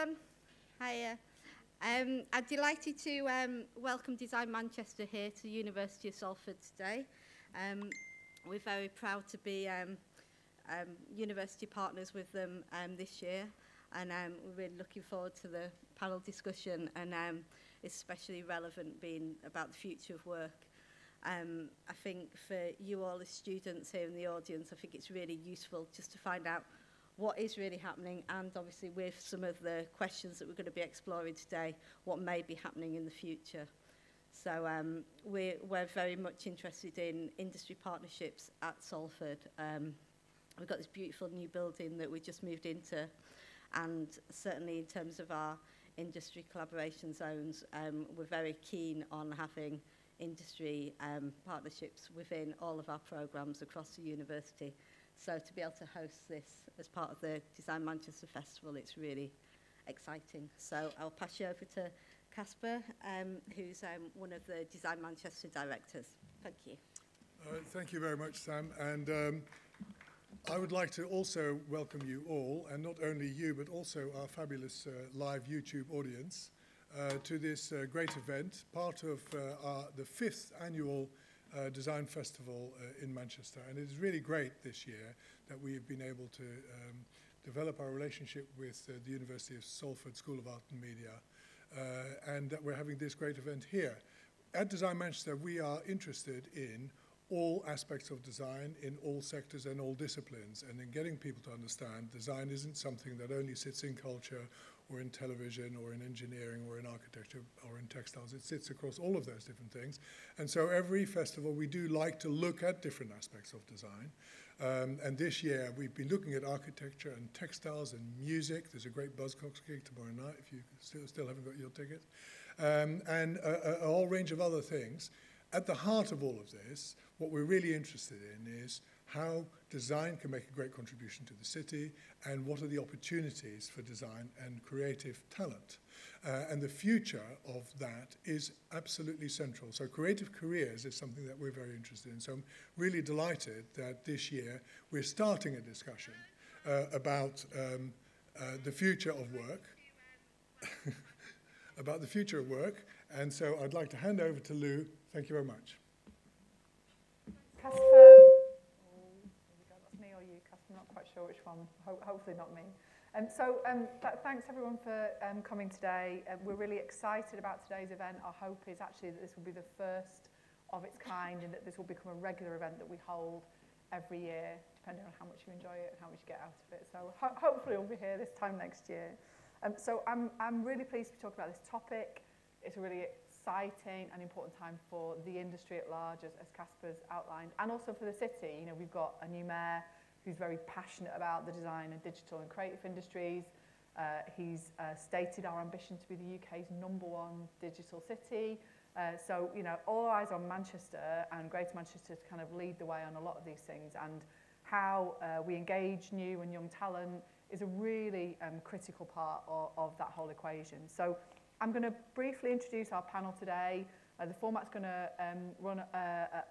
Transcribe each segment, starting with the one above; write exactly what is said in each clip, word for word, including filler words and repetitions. everyone. Hiya. Um, I'm delighted to um, welcome Design Manchester here to the University of Salford today. Um, we're very proud to be um, um, university partners with them um, this year, and um, we're really looking forward to the panel discussion, and um, it's especially relevant being about the future of work. Um, I think for you all as students here in the audience, I think it's really useful just to find out what is really happening, and obviously with some of the questions that we're going to be exploring today, what may be happening in the future. So um, we're, we're very much interested in industry partnerships at Salford. Um, we've got this beautiful new building that we just moved into, and certainly in terms of our industry collaboration zones, um, we're very keen on having industry um, partnerships within all of our programmes across the university. So to be able to host this as part of the Design Manchester Festival, it's really exciting. So I'll pass you over to Kasper, um, who's um, one of the Design Manchester directors. Thank you. Uh, thank you very much, Sam. And um, I would like to also welcome you all, and not only you, but also our fabulous uh, live YouTube audience, uh, to this uh, great event, part of uh, our, the fifth annual Uh, Design Festival uh, in Manchester. And it is really great this year that we have been able to um, develop our relationship with uh, the University of Salford School of Art and Media, uh, and that we're having this great event here. At Design Manchester, we are interested in all aspects of design in all sectors and all disciplines, and in getting people to understand design isn't something that only sits in culture or in television or in engineering or in architecture or in textiles. It sits across all of those different things. And so every festival we do like to look at different aspects of design. Um, and this year we've been looking at architecture and textiles and music. There's a great Buzzcocks gig tomorrow night if you still, still haven't got your ticket. Um, and a, a, a whole range of other things. At the heart of all of this, what we're really interested in is how design can make a great contribution to the city, and what are the opportunities for design and creative talent. Uh, and the future of that is absolutely central. So creative careers is something that we're very interested in. So I'm really delighted that this year we're starting a discussion uh, about um, uh, the future of work, about the future of work. And so I'd like to hand over to Lou. Thank you very much. Kasper. Not quite sure which one, Ho hopefully not me. Um, so um, th thanks everyone for um, coming today. Uh, we're really excited about today's event. Our hope is actually that this will be the first of its kind, and that this will become a regular event that we hold every year, depending on how much you enjoy it and how much you get out of it. So ho hopefully we'll be here this time next year. Um, so I'm, I'm really pleased to be talking about this topic. It's a really exciting and important time for the industry at large, as, as Kasper's outlined, and also for the city. You know, we've got a new mayor who's very passionate about the design and digital and creative industries. Uh, he's uh, stated our ambition to be the U K's number one digital city. Uh, so, you know, all eyes on Manchester and Greater Manchester to kind of lead the way on a lot of these things. And how uh, we engage new and young talent is a really um, critical part of, of that whole equation. So I'm going to briefly introduce our panel today. Uh, the format's going to um, run uh,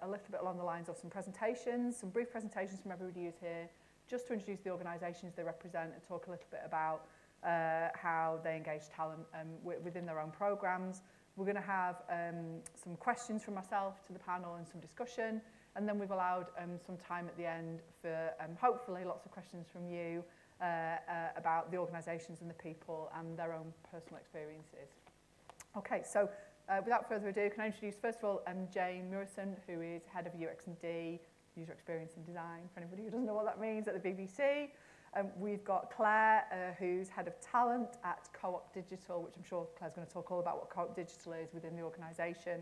a little bit along the lines of some presentations, some brief presentations from everybody who's here, just to introduce the organisations they represent and talk a little bit about uh, how they engage talent um, within their own programmes. We're going to have um, some questions from myself to the panel and some discussion, and then we've allowed um, some time at the end for um, hopefully lots of questions from you uh, uh, about the organisations and the people and their own personal experiences. Okay, so Uh, without further ado, can I introduce, first of all, um, Jane Murison, who is Head of U X and D, User Experience and Design, for anybody who doesn't know what that means, at the B B C. Um, we've got Claire, uh, who's Head of Talent at Co-op Digital, which I'm sure Claire's going to talk all about what Co-op Digital is within the organisation.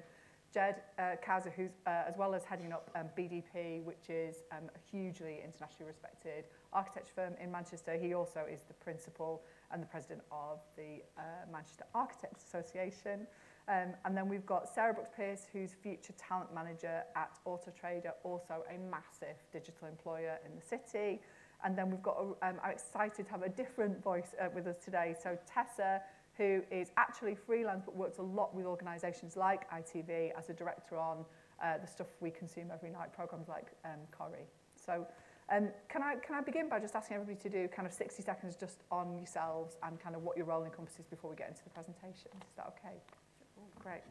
Ged uh, Couser, who's uh, as well as heading up um, B D P, which is um, a hugely internationally respected architecture firm in Manchester. He also is the principal and the president of the uh, Manchester Architects Association. Um, and then we've got Sarah Brooks-Pearce, who's Future Talent Manager at Auto Trader, also a massive digital employer in the city. And then we've got, a, um, I'm excited to have a different voice uh, with us today. So Tessa, who is actually freelance but works a lot with organisations like I T V as a director on uh, the stuff we consume every night, programmes like um, Corrie. So Um, can I can I begin by just asking everybody to do kind of sixty seconds just on yourselves and kind of what your role encompasses before we get into the presentation? Is that okay? Great.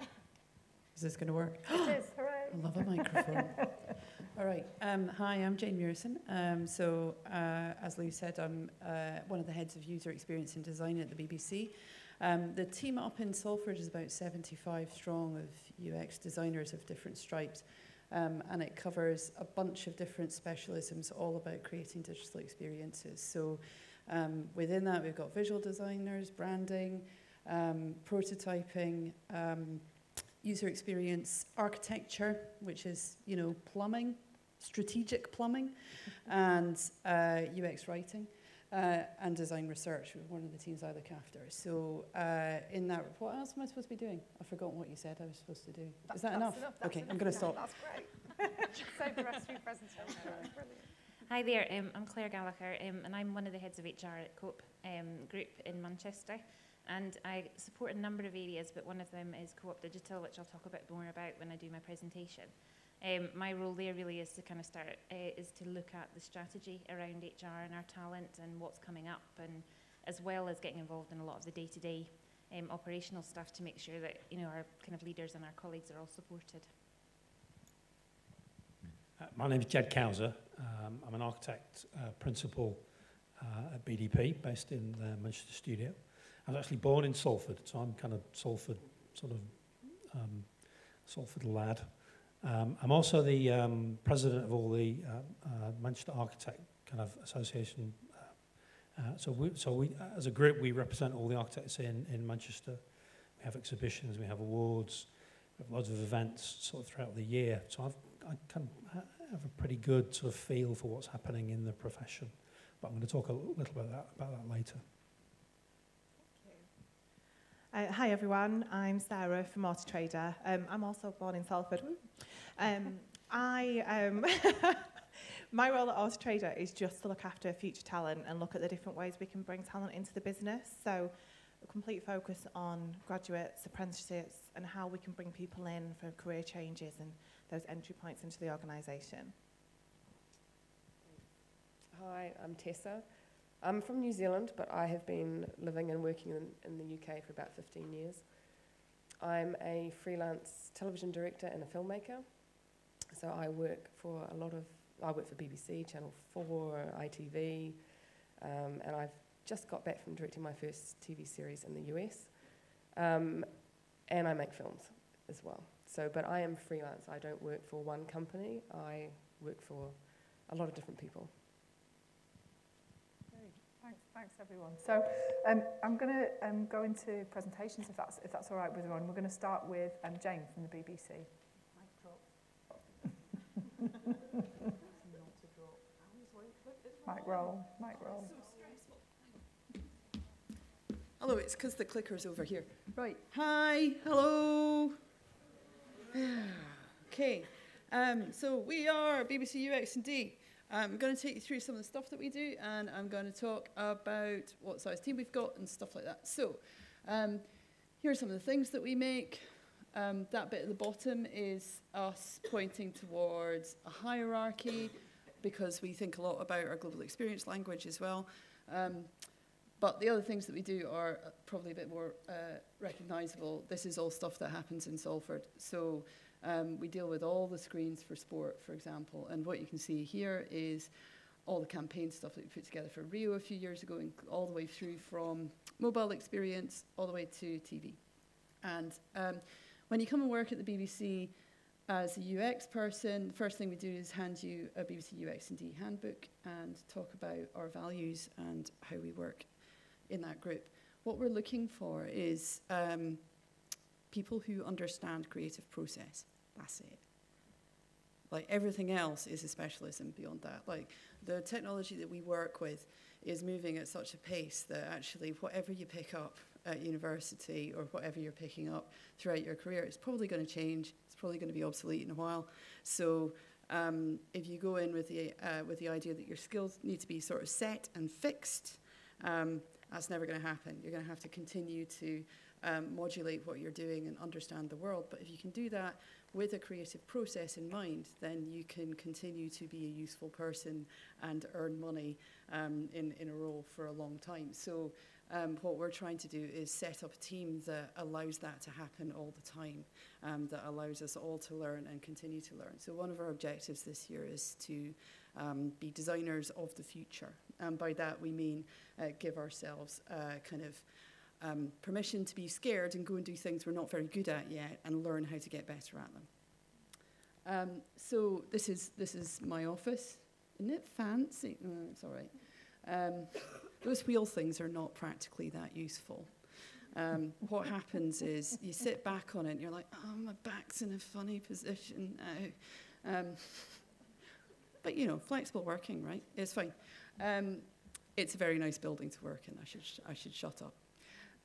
Is this going to work? It is, hooray. I love a microphone. All right. Um, hi, I'm Jane Murison. Um, so, uh, as Lou said, I'm uh, one of the heads of user experience and design at the B B C. Um, the team up in Salford is about seventy-five strong of U X designers of different stripes. Um, and it covers a bunch of different specialisms all about creating digital experiences. So, um, within that, we've got visual designers, branding, um, prototyping, um, user experience architecture, which is, you know, plumbing, strategic plumbing, and uh, U X writing, uh, and design research, one of the teams I look after. So uh, in that, what else am I supposed to be doing? I've forgotten what you said I was supposed to do. That, is that enough? enough okay, enough. I'm going to stop. That's great. Save the rest of your presentation. Brilliant. Hi there, um, I'm Claire Gallagher, um, and I'm one of the heads of H R at Co-op um, Group in Manchester. And I support a number of areas, but one of them is Co-op Digital, which I'll talk a bit more about when I do my presentation. Um, my role there really is to kind of start, uh, is to look at the strategy around H R and our talent and what's coming up, and as well as getting involved in a lot of the day-to-day -day, um, operational stuff to make sure that, you know, our kind of leaders and our colleagues are all supported. Uh, my name is Ged Couser. Um, I'm an architect uh, principal uh, at B D P based in the Manchester studio. I was actually born in Salford, so I'm kind of Salford, sort of um, Salford lad. Um, I'm also the um, president of all the uh, uh, Manchester Architect kind of association. Uh, uh, so, we, so we, as a group, we represent all the architects in in Manchester. We have exhibitions, we have awards, we have loads of events sort of throughout the year. So I've, I kind of have a pretty good sort of feel for what's happening in the profession. But I'm going to talk a little bit about that, about that later. Uh, hi everyone, I'm Sarah from Auto Trader. Um, I'm also born in Salford. Um, I, um my role at Auto Trader is just to look after future talent and look at the different ways we can bring talent into the business. So a complete focus on graduates, apprenticeships, and how we can bring people in for career changes and those entry points into the organisation. Hi, I'm Tessa. I'm from New Zealand, but I have been living and working in, in the U K for about fifteen years. I'm a freelance television director and a filmmaker. So I work for a lot of, I work for B B C, Channel four, I T V, um, and I've just got back from directing my first T V series in the U S. Um, and I make films as well. So, but I am freelance. I don't work for one company. I work for a lot of different people. Thanks, everyone. So um, I'm going to um, go into presentations, if that's, if that's all right with everyone. We're going to start with um, Jane from the B B C. Mic drop. Mic roll. Mic roll. Hello, it's because the clicker's over here. Right. Hi. Hello. Okay. Um, so we are B B C U X and D. I'm going to take you through some of the stuff that we do, and I'm going to talk about what size team we've got and stuff like that. So um, here are some of the things that we make. Um, that bit at the bottom is us pointing towards a hierarchy, because we think a lot about our global experience language as well. Um, but the other things that we do are probably a bit more uh, recognisable. This is all stuff that happens in Salford. So Um, we deal with all the screens for sport, for example, and what you can see here is all the campaign stuff that we put together for Rio a few years ago, all the way through from mobile experience all the way to T V. And um, when you come and work at the B B C as a U X person, the first thing we do is hand you a B B C U X and D handbook and talk about our values and how we work in that group. What we're looking for is um, people who understand creative process. That's it. Like, everything else is a specialism beyond that. Like, the technology that we work with is moving at such a pace that actually whatever you pick up at university or whatever you're picking up throughout your career, it's probably going to change. It's probably going to be obsolete in a while. So um, if you go in with the, uh, with the idea that your skills need to be sort of set and fixed, um, That's never going to happen. You're going to have to continue to um, modulate what you're doing and understand the world. But if you can do that with a creative process in mind, then you can continue to be a useful person and earn money um, in, in a role for a long time. So um, what we're trying to do is set up a team that allows that to happen all the time, um, that allows us all to learn and continue to learn. So one of our objectives this year is to um, be designers of the future. And by that we mean uh, give ourselves uh, kind of Um, permission to be scared and go and do things we're not very good at yet and learn how to get better at them. Um, so this is, this is my office. Isn't it fancy? No, it's all right. Um, those wheel things are not practically that useful. Um, what happens is you sit back on it and you're like, oh, my back's in a funny position now. Um, but, you know, flexible working, right? It's fine. Um, it's a very nice building to work in. I should, sh I should shut up.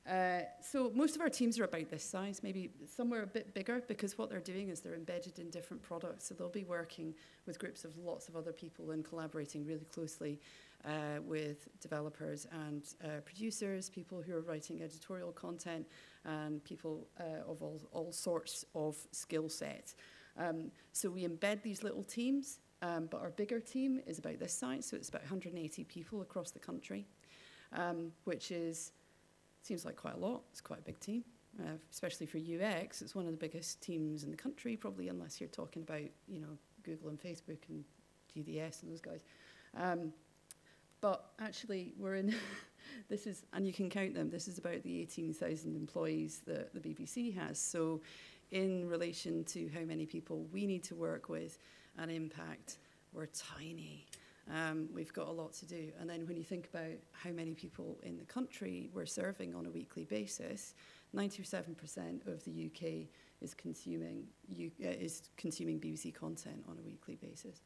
Uh, so most of our teams are about this size, maybe somewhere a bit bigger, because what they're doing is they're embedded in different products. So they'll be working with groups of lots of other people and collaborating really closely uh, with developers and uh, producers, people who are writing editorial content, and people uh, of all, all sorts of skill sets. Um, so we embed these little teams, um, but our bigger team is about this size. So it's about one hundred eighty people across the country, um, which is... seems like quite a lot. It's quite a big team, uh, especially for U X. It's one of the biggest teams in the country, probably, unless you're talking about, you know, Google and Facebook and G D S and those guys. Um, but actually, we're in this is, and you can count them. This is about the eighteen thousand employees that the B B C has. So, in relation to how many people we need to work with and impact, we're tiny. Um, we've got a lot to do. And then when you think about how many people in the country we're serving on a weekly basis, ninety-seven percent of the U K is consuming, U uh, is consuming B B C content on a weekly basis.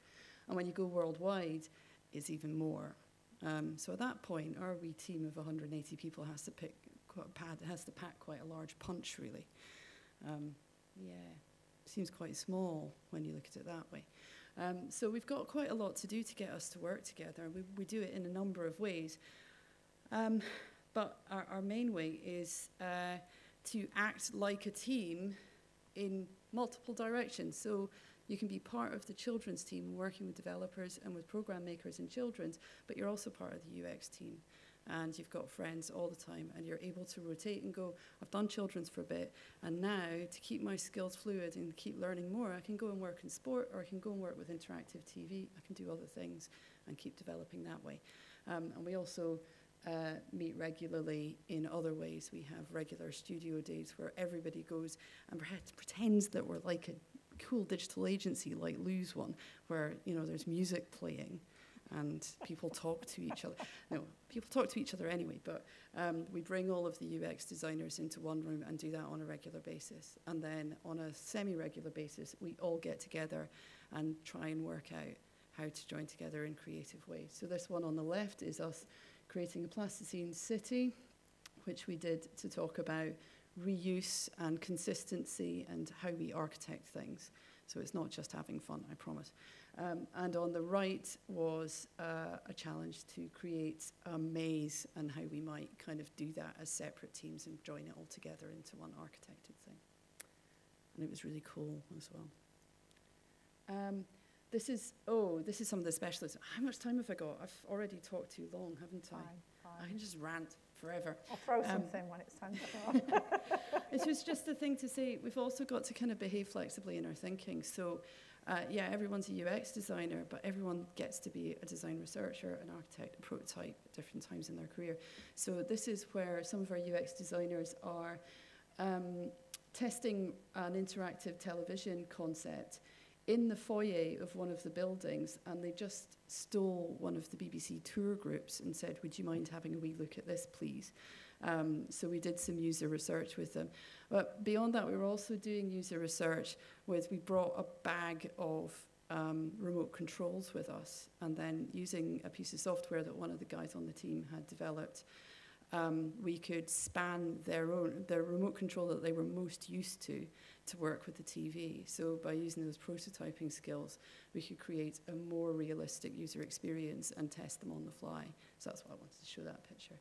And when you go worldwide, it's even more. Um, so at that point, our wee team of one hundred eighty people has to, pick, has to pack quite a large punch, really. Um, yeah, seems quite small when you look at it that way. Um, so we've got quite a lot to do to get us to work together. We, we do it in a number of ways. Um, but our, our main way is uh, to act like a team in multiple directions. So you can be part of the children's team working with developers and with program makers in children's, but you're also part of the U X team. And you've got friends all the time, and you're able to rotate and go, I've done children's for a bit, and now to keep my skills fluid and keep learning more, I can go and work in sport, or I can go and work with interactive T V. I can do other things and keep developing that way. Um, and we also uh, meet regularly in other ways. We have regular studio days where everybody goes and pretends that we're like a cool digital agency, like Lou's one, where, you know, there's music playing. And people talk to each other. No, people talk to each other anyway, but um, we bring all of the U X designers into one room and do that on a regular basis. And then on a semi-regular basis, we all get together and try and work out how to join together in creative ways. So this one on the left is us creating a plasticine city, which we did to talk about reuse and consistency and how we architect things. So it's not just having fun, I promise. Um, and on the right was uh, a challenge to create a maze and how we might kind of do that as separate teams and join it all together into one architected thing. And it was really cool as well. Um, this is, oh, this is some of the specialists. How much time have I got? I've already talked too long, haven't I? Fine, fine. I can just rant forever. I'll throw um, something when it's time to go on. It was just a thing to say, we've also got to kind of behave flexibly in our thinking. So. Uh, yeah, everyone's a U X designer, but everyone gets to be a design researcher, an architect, a prototype at different times in their career. So this is where some of our U X designers are um, testing an interactive television concept in the foyer of one of the buildings, and they just stole one of the B B C tour groups and said, would you mind having a wee look at this, please? Um, so we did some user research with them. But beyond that, we were also doing user research with, we brought a bag of um, remote controls with us, and then using a piece of software that one of the guys on the team had developed, um, we could span their own, their remote control that they were most used to, to work with the T V. So by using those prototyping skills, we could create a more realistic user experience and test them on the fly. So that's why I wanted to show that picture.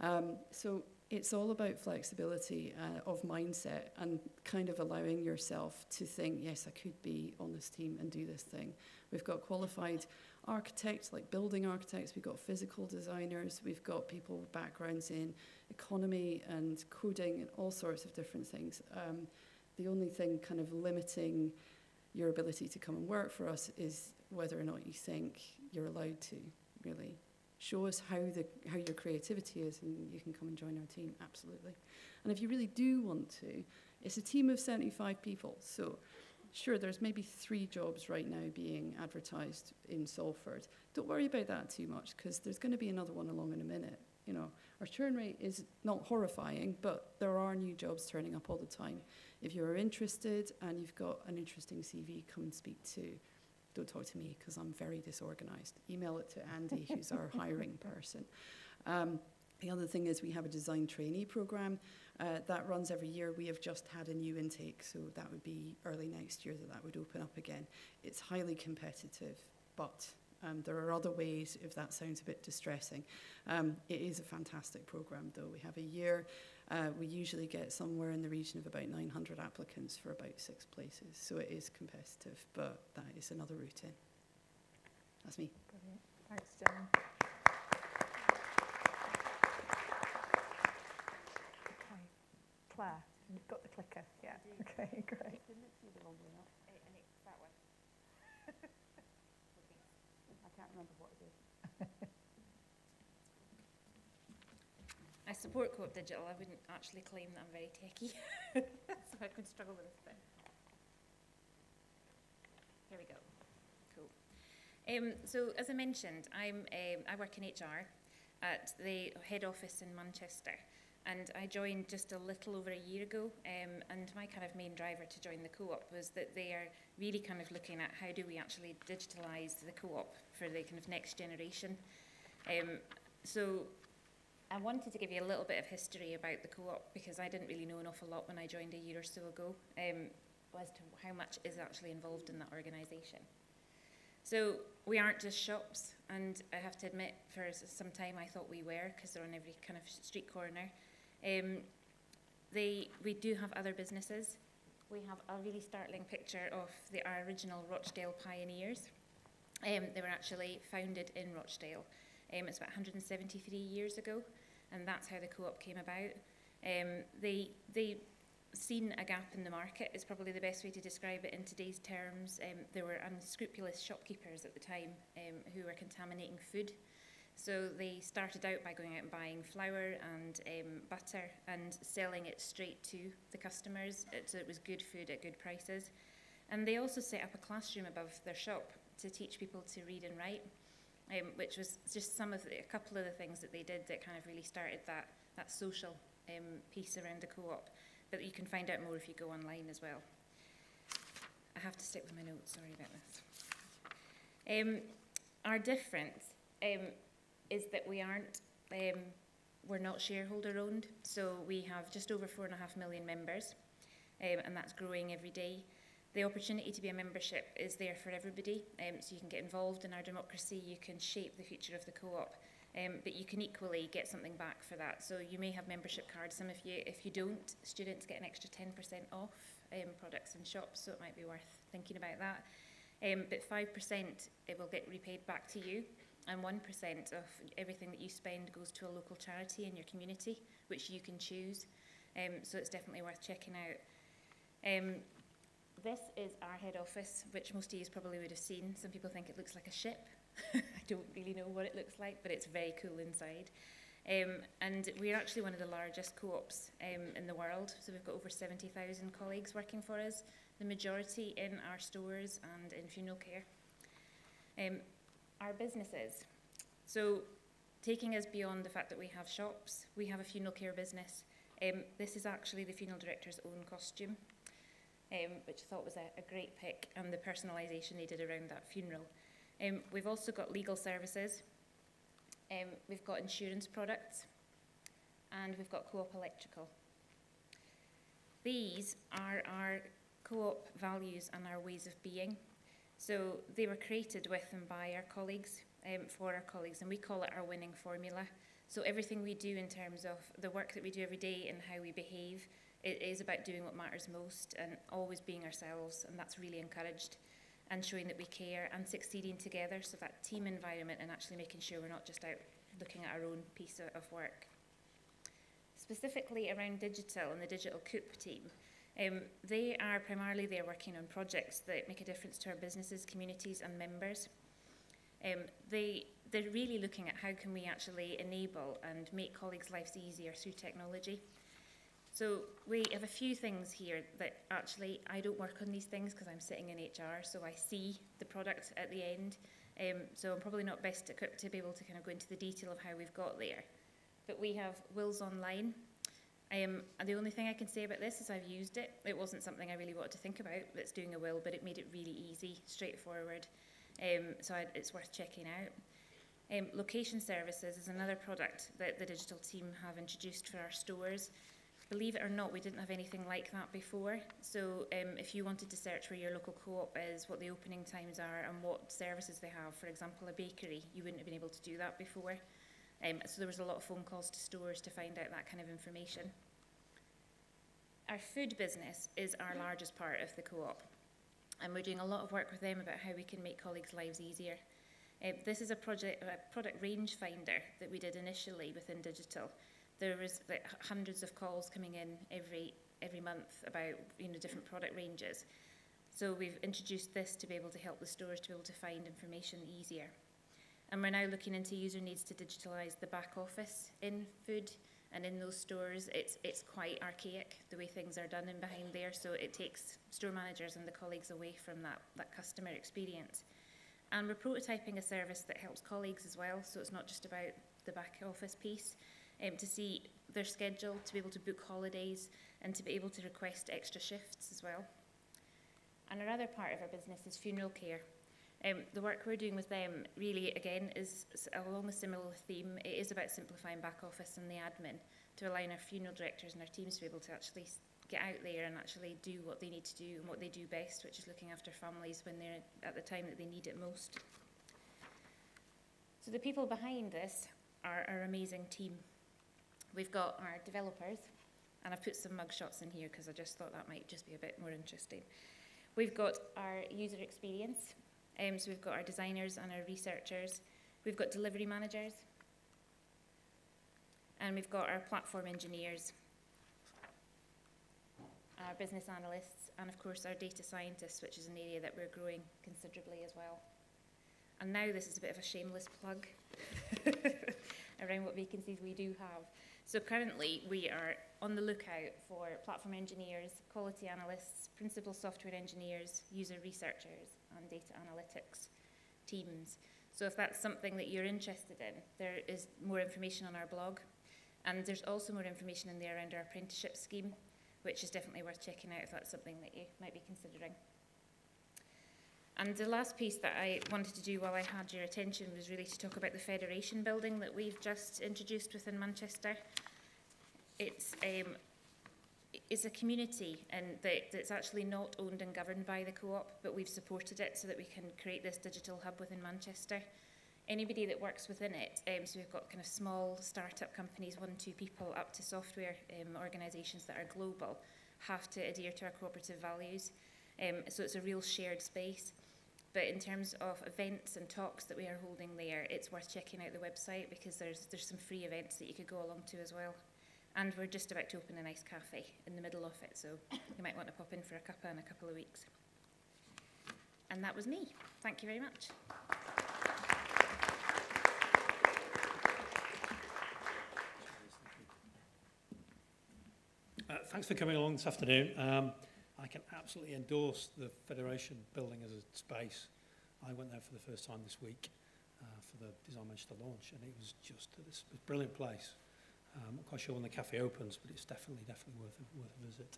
Um, so it's all about flexibility uh, of mindset and kind of allowing yourself to think, yes, I could be on this team and do this thing. We've got qualified architects, like building architects, we've got physical designers, we've got people with backgrounds in economy and coding and all sorts of different things. Um, the only thing kind of limiting your ability to come and work for us is whether or not you think you're allowed to, really. Show us how, the, how your creativity is and you can come and join our team, absolutely. And if you really do want to, it's a team of seventy-five people, so sure, there's maybe three jobs right now being advertised in Salford. Don't worry about that too much, because there's going to be another one along in a minute. You know, our churn rate is not horrifying, but there are new jobs turning up all the time. If you're interested and you've got an interesting C V, come and speak to. Don't talk to me, because I'm very disorganized. Email it to Andy, who's our hiring person. Um, the other thing is we have a design trainee program uh, that runs every year. We have just had a new intake, so that would be early next year that that would open up again. It's highly competitive, but um, there are other ways if that sounds a bit distressing. Um, it is a fantastic program, though. We have a year. Uh, we usually get somewhere in the region of about nine hundred applicants for about six places, so it is competitive, but that is another route in. That's me. Brilliant. Thanks, Jane. Okay. Claire, you've got the clicker. Yeah. Okay, great. And it's that one. I can't remember what it is. I support Co-op Digital. I wouldn't actually claim that I'm very techie, so I could struggle with this thing. Here we go. Cool. Um, so, as I mentioned, I'm um, I work in H R at the head office in Manchester, and I joined just a little over a year ago. Um, and my kind of main driver to join the Co-op was that they are really kind of looking at how do we actually digitalise the Co-op for the kind of next generation. Um, so. I wanted to give you a little bit of history about the Co-op because I didn't really know an awful lot when I joined a year or so ago um, as to how much is actually involved in that organisation. So we aren't just shops, and I have to admit for some time I thought we were because they're on every kind of street corner. Um, they, we do have other businesses. We have a really startling picture of the, our original Rochdale Pioneers. Um, they were actually founded in Rochdale. Um, it's about one hundred seventy-three years ago, and that's how the Co-op came about. Um, they, they've seen a gap in the market, is probably the best way to describe it in today's terms. Um, there were unscrupulous shopkeepers at the time um, who were contaminating food. So they started out by going out and buying flour and um, butter and selling it straight to the customers, so it was good food at good prices. And they also set up a classroom above their shop to teach people to read and write. Um, which was just some of the, a couple of the things that they did that kind of really started that, that social um, piece around the Co-op. But you can find out more if you go online as well. I have to stick with my notes, sorry about this. Um, our difference um, is that we aren't, um, we're not shareholder owned. So we have just over four and a half million members, um, and that's growing every day. The opportunity to be a membership is there for everybody, um, so you can get involved in our democracy, you can shape the future of the Co-op, um, but you can equally get something back for that. So you may have membership cards, some of you, if you don't, students get an extra ten percent off um, products and shops, so it might be worth thinking about that. Um, but five percent it will get repaid back to you, and one percent of everything that you spend goes to a local charity in your community, which you can choose, um, so it's definitely worth checking out. Um, This is our head office, which most of you probably would have seen. Some people think it looks like a ship. I don't really know what it looks like, but it's very cool inside. Um, and we're actually one of the largest co-ops um, in the world. So we've got over seventy thousand colleagues working for us, the majority in our stores and in funeral care. Um, our businesses. So taking us beyond the fact that we have shops, we have a funeral care business. Um, this is actually the funeral director's own costume. Um, which I thought was a, a great pick, and the personalisation they did around that funeral. Um, we've also got legal services, um, we've got insurance products, and we've got Co-op Electrical. These are our Co-op values and our ways of being. So they were created with and by our colleagues, um, for our colleagues, and we call it our winning formula. So everything we do in terms of the work that we do every day and how we behave, it is about doing what matters most and always being ourselves, and that's really encouraged, and showing that we care and succeeding together, so that team environment and actually making sure we're not just out looking at our own piece of, of work. Specifically around digital and the digital C O O P team, um, they are primarily there working on projects that make a difference to our businesses, communities and members. Um, they, they're really looking at how can we actually enable and make colleagues' lives easier through technology. So we have a few things here that actually I don't work on these things because I'm sitting in H R, so I see the product at the end. Um, so I'm probably not best equipped to be able to kind of go into the detail of how we've got there. But we have Wills Online. Um, and the only thing I can say about this is I've used it. It wasn't something I really wanted to think about, that's doing a will, but it made it really easy, straightforward. Um, so I, it's worth checking out. Um, location services is another product that the digital team have introduced for our stores. Believe it or not, we didn't have anything like that before. So um, if you wanted to search where your local co-op is, what the opening times are and what services they have, for example, a bakery, you wouldn't have been able to do that before. Um, so there was a lot of phone calls to stores to find out that kind of information. Our food business is our largest part of the co-op, and we're doing a lot of work with them about how we can make colleagues' lives easier. Uh, this is a, project, a product range finder that we did initially within digital. There was like, hundreds of calls coming in every, every month about you know, different product ranges. So we've introduced this to be able to help the stores to be able to find information easier. And we're now looking into user needs to digitalise the back office in food, and in those stores it's, it's quite archaic the way things are done in behind there, so it takes store managers and the colleagues away from that, that customer experience. And we're prototyping a service that helps colleagues as well, so it's not just about the back office piece, um, to see their schedule, to be able to book holidays and to be able to request extra shifts as well. And another part of our business is funeral care. Um, the work we're doing with them really, again, is along a similar theme. It is about simplifying back office and the admin to allow our funeral directors and our teams to be able to actually get out there and actually do what they need to do and what they do best, which is looking after families when they're at the time that they need it most. So the people behind this are our amazing team. We've got our developers, and I've put some mugshots in here because I just thought that might just be a bit more interesting. We've got our user experience. Um, so we've got our designers and our researchers, we've got delivery managers, and we've got our platform engineers, our business analysts, and of course our data scientists, which is an area that we're growing considerably as well. And now this is a bit of a shameless plug around what vacancies we do have. So currently we are on the lookout for platform engineers, quality analysts, principal software engineers, user researchers, and data analytics teams. So if that's something that you're interested in, there is more information on our blog. And there's also more information in there around our apprenticeship scheme, which is definitely worth checking out if that's something that you might be considering. And the last piece that I wanted to do while I had your attention was really to talk about the Federation building that we've just introduced within Manchester. It's, um, it's a community, and that, that's actually not owned and governed by the co-op, but we've supported it so that we can create this digital hub within Manchester. Anybody that works within it, um, so we've got kind of small startup companies, one, two people, up to software um, organisations that are global, have to adhere to our cooperative values. Um, so it's a real shared space. But in terms of events and talks that we are holding there, it's worth checking out the website because there's, there's some free events that you could go along to as well. And we're just about to open a nice cafe in the middle of it, so you might want to pop in for a cuppa in a couple of weeks. And that was me. Thank you very much. Uh, thanks for coming along this afternoon. Um, I can absolutely endorse the Federation building as a space. I went there for the first time this week uh, for the Design Manchester launch, and it was just this brilliant place. Um, I'm not quite sure when the cafe opens, but it's definitely, definitely worth a, worth a visit.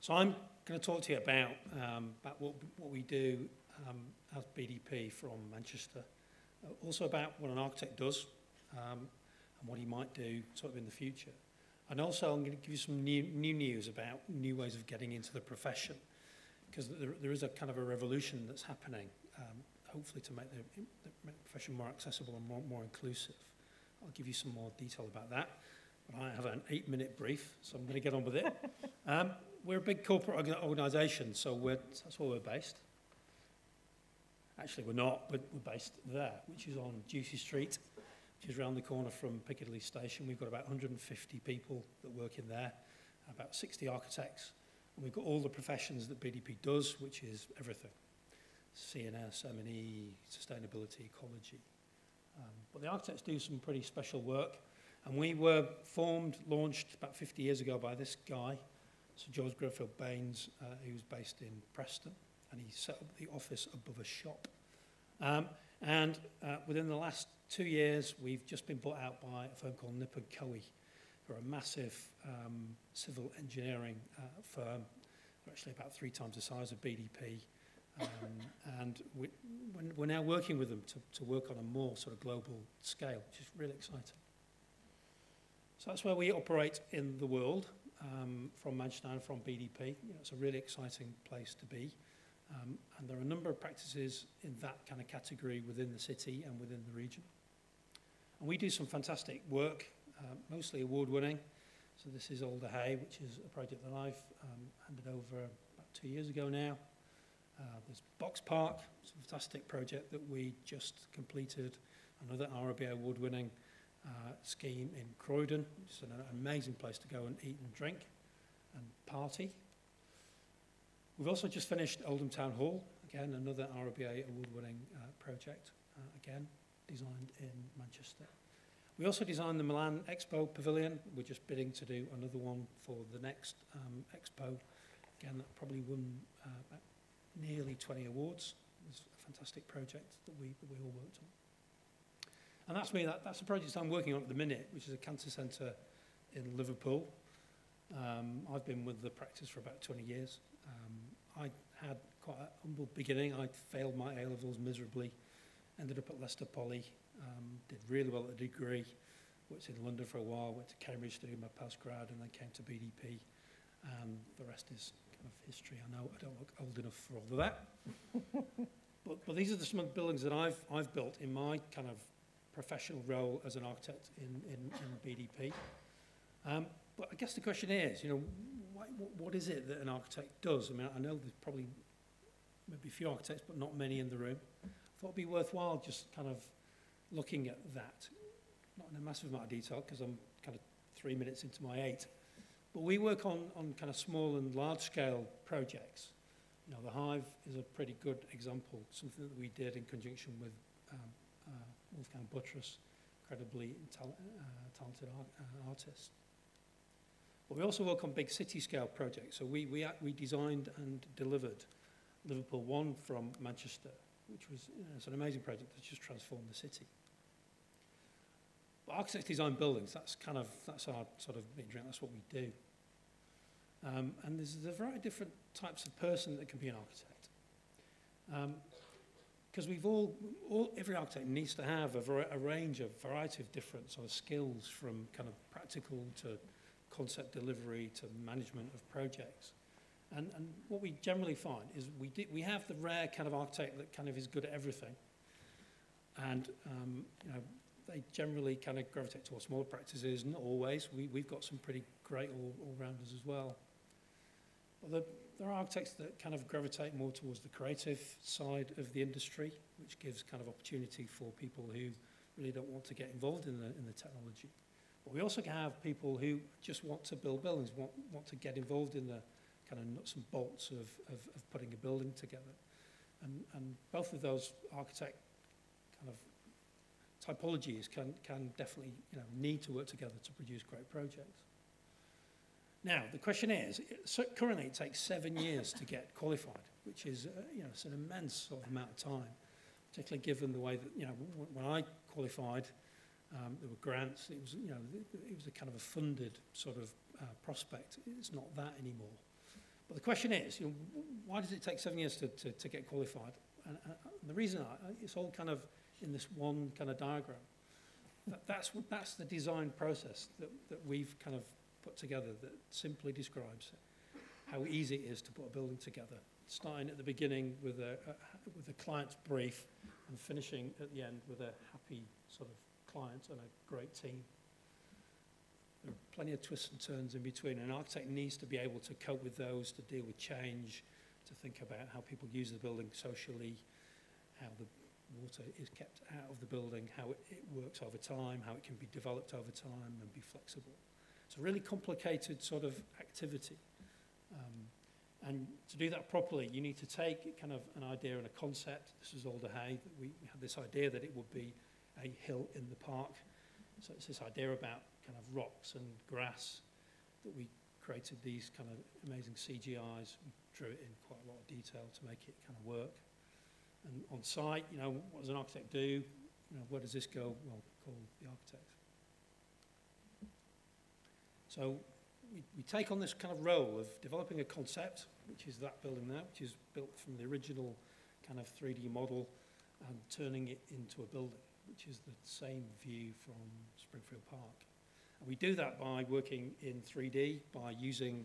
So I'm going to talk to you about, um, about what, what we do um, as B D P from Manchester, uh, also about what an architect does um, and what he might do sort of in the future. And also, I'm going to give you some new, new news about new ways of getting into the profession, because there, there is a kind of a revolution that's happening, um, hopefully to make the, the profession more accessible and more, more inclusive. I'll give you some more detail about that. But I have an eight-minute brief, so I'm going to get on with it. Um, we're a big corporate organisation, so we're, that's where we're based. Actually, we're not, but we're based there, which is on Ducie Street, which is round the corner from Piccadilly Station. We've got about one hundred and fifty people that work in there, about sixty architects. And we've got all the professions that B D P does, which is everything. C N S, M and E, sustainability, ecology. Um, but the architects do some pretty special work. And we were formed, launched about fifty years ago by this guy, Sir George Grenfell Baines, uh, who's based in Preston, and he set up the office above a shop. Um, and uh, within the last two years, we've just been bought out by a firm called Nippon Koei, who are a massive um, civil engineering uh, firm. They're actually about three times the size of B D P. Um, and we, we're now working with them to, to work on a more sort of global scale, which is really exciting. So that's where we operate in the world, um, from Manchester and from B D P. You know, it's a really exciting place to be. Um, and there are a number of practices in that kind of category within the city and within the region. And we do some fantastic work, uh, mostly award-winning. So this is Alder Hey, which is a project that I've um, handed over about two years ago now. Uh, there's Box Park, it's a fantastic project that we just completed, another R I B A award-winning Uh, scheme in Croydon, which is an amazing place to go and eat and drink and party. We've also just finished Oldham Town Hall, again another R I B A award-winning uh, project, uh, again designed in Manchester. We also designed the Milan Expo Pavilion. We're just bidding to do another one for the next um, Expo. Again, that probably won uh, nearly twenty awards. It was a fantastic project that we, that we all worked on. And that's me, that, that's the project I'm working on at the minute, which is a cancer centre in Liverpool. Um, I've been with the practice for about twenty years. Um, I had quite a humble beginning. I failed my A levels miserably, ended up at Leicester Poly, um, did really well at the degree, worked in London for a while, went to Cambridge to do my postgrad, and then came to B D P. And the rest is kind of history. I know I don't look old enough for all of that. but, but these are the, some of the buildings that I've, I've built in my kind of professional role as an architect in, in, in B D P. Um, but I guess the question is, you know, why, what, what is it that an architect does? I mean, I know there's probably maybe a few architects, but not many in the room. I thought it'd be worthwhile just kind of looking at that. Not in a massive amount of detail, because I'm kind of three minutes into my eight. But we work on, on kind of small and large scale projects. You know, the Hive is a pretty good example, something that we did in conjunction with um, uh, Wolfgang Buttress, incredibly tal uh, talented art uh, artist. But we also work on big city-scale projects. So we, we, we designed and delivered Liverpool One from Manchester, which was, you know, it's an amazing project that's just transformed the city. But architects design buildings. That's kind of, that's our sort of main drink. That's what we do. Um, and there's a variety of different types of person that can be an architect. Um, Because we've all, all, every architect needs to have a, a range of variety of different sort of skills, from kind of practical to concept delivery to management of projects. And, and what we generally find is we, do, we have the rare kind of architect that kind of is good at everything. And um, you know, they generally kind of gravitate towards smaller practices, not always. We, we've got some pretty great all, all-rounders as well. But the, There are architects that kind of gravitate more towards the creative side of the industry, which gives kind of opportunity for people who really don't want to get involved in the, in the technology. But we also have people who just want to build buildings, want, want to get involved in the kind of nuts and bolts of, of, of putting a building together. And, and both of those architect kind of typologies can, can definitely, you know, need to work together to produce great projects. Now, the question is, so currently it takes seven years to get qualified, which is, uh, you know, it's an immense sort of amount of time, particularly given the way that, you know, w when I qualified, um, there were grants. It was, you know, it was a kind of a funded sort of uh, prospect. It's not that anymore. But the question is, you know, why does it take seven years to, to, to get qualified? And, uh, and the reason I, it's all kind of in this one kind of diagram. That, that's, that's the design process that, that we've kind of put together, that simply describes how easy it is to put a building together, starting at the beginning with a, a with a client's brief and finishing at the end with a happy sort of client and a great team. There are plenty of twists and turns in between. An architect needs to be able to cope with those, to deal with change, to think about how people use the building socially, how the water is kept out of the building, how it, it works over time, how it can be developed over time and be flexible. It's a really complicated sort of activity. Um, and to do that properly, you need to take kind of an idea and a concept. This is Alder Hey. That we had this idea that it would be a hill in the park. So it's this idea about kind of rocks and grass that we created these kind of amazing C G Is. We drew it in quite a lot of detail to make it kind of work. And on site, you know, what does an architect do? You know, where does this go? Well, call the architect. So we, we take on this kind of role of developing a concept, which is that building there, which is built from the original kind of three D model, and turning it into a building, which is the same view from Springfield Park. And we do that by working in three D, by using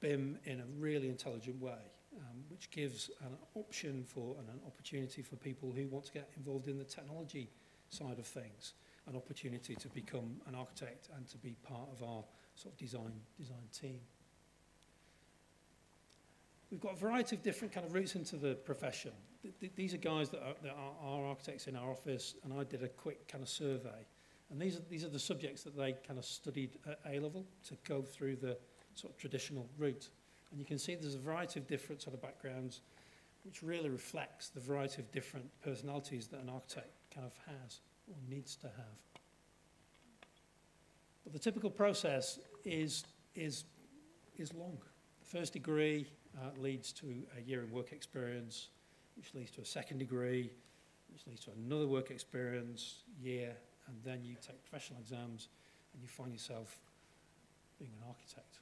B I M in a really intelligent way, um, which gives an option for and an opportunity for people who want to get involved in the technology side of things, an opportunity to become an architect and to be part of our sort of design, design team. We've got a variety of different kind of routes into the profession. Th th these are guys that are, that are our architects in our office, and I did a quick kind of survey. And these are, these are the subjects that they kind of studied at A level to go through the sort of traditional route. And you can see there's a variety of different sort of backgrounds, which really reflects the variety of different personalities that an architect kind of has or needs to have. But the typical process is, is, is long. The first degree uh, leads to a year in work experience, which leads to a second degree, which leads to another work experience year, and then you take professional exams and you find yourself being an architect.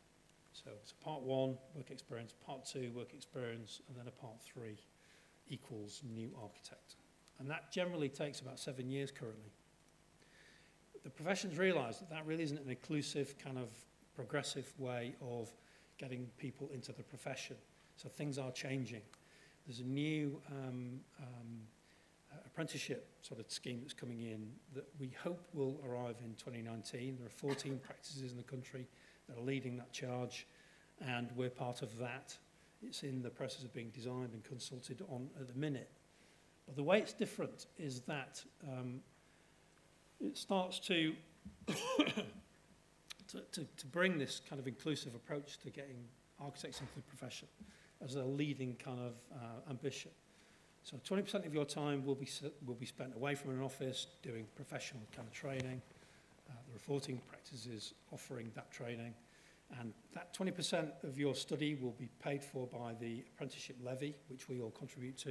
So it's a part one, work experience, part two, work experience, and then a part three equals new architect. And that generally takes about seven years currently. The profession's realised that that really isn't an inclusive kind of progressive way of getting people into the profession. So things are changing. There's a new um, um, apprenticeship sort of scheme that's coming in that we hope will arrive in twenty nineteen. There are fourteen practices in the country that are leading that charge, and we're part of that. It's in the process of being designed and consulted on at the minute. But the way it's different is that um, it starts to, to, to, to bring this kind of inclusive approach to getting architects into the profession as a leading kind of uh, ambition. So twenty percent of your time will be, will be spent away from an office doing professional kind of training. Uh, the reporting practices offering that training. And that twenty percent of your study will be paid for by the apprenticeship levy, which we all contribute to.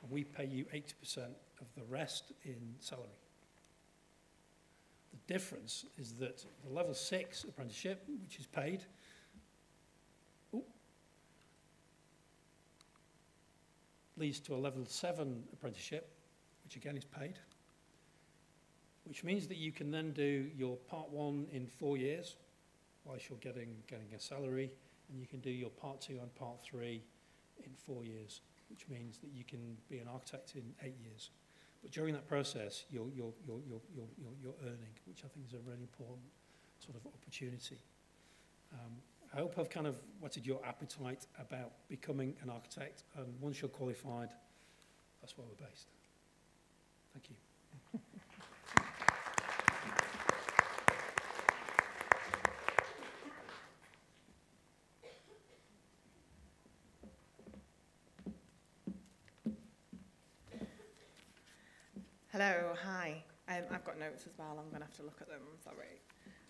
And we pay you eighty percent of the rest in salary. The difference is that the level six apprenticeship, which is paid, ooh, leads to a level seven apprenticeship, which again is paid, which means that you can then do your part one in four years, whilst you're getting, getting a salary, and you can do your part two and part three in four years. Which means that you can be an architect in eight years. But during that process, you're, you're, you're, you're, you're, you're earning, which I think is a really important sort of opportunity. Um, I hope I've kind of whetted your appetite about becoming an architect, and once you're qualified, that's where we're based. Thank you. Hello, hi. Um, I've got notes as well, I'm going to have to look at them, I'm sorry.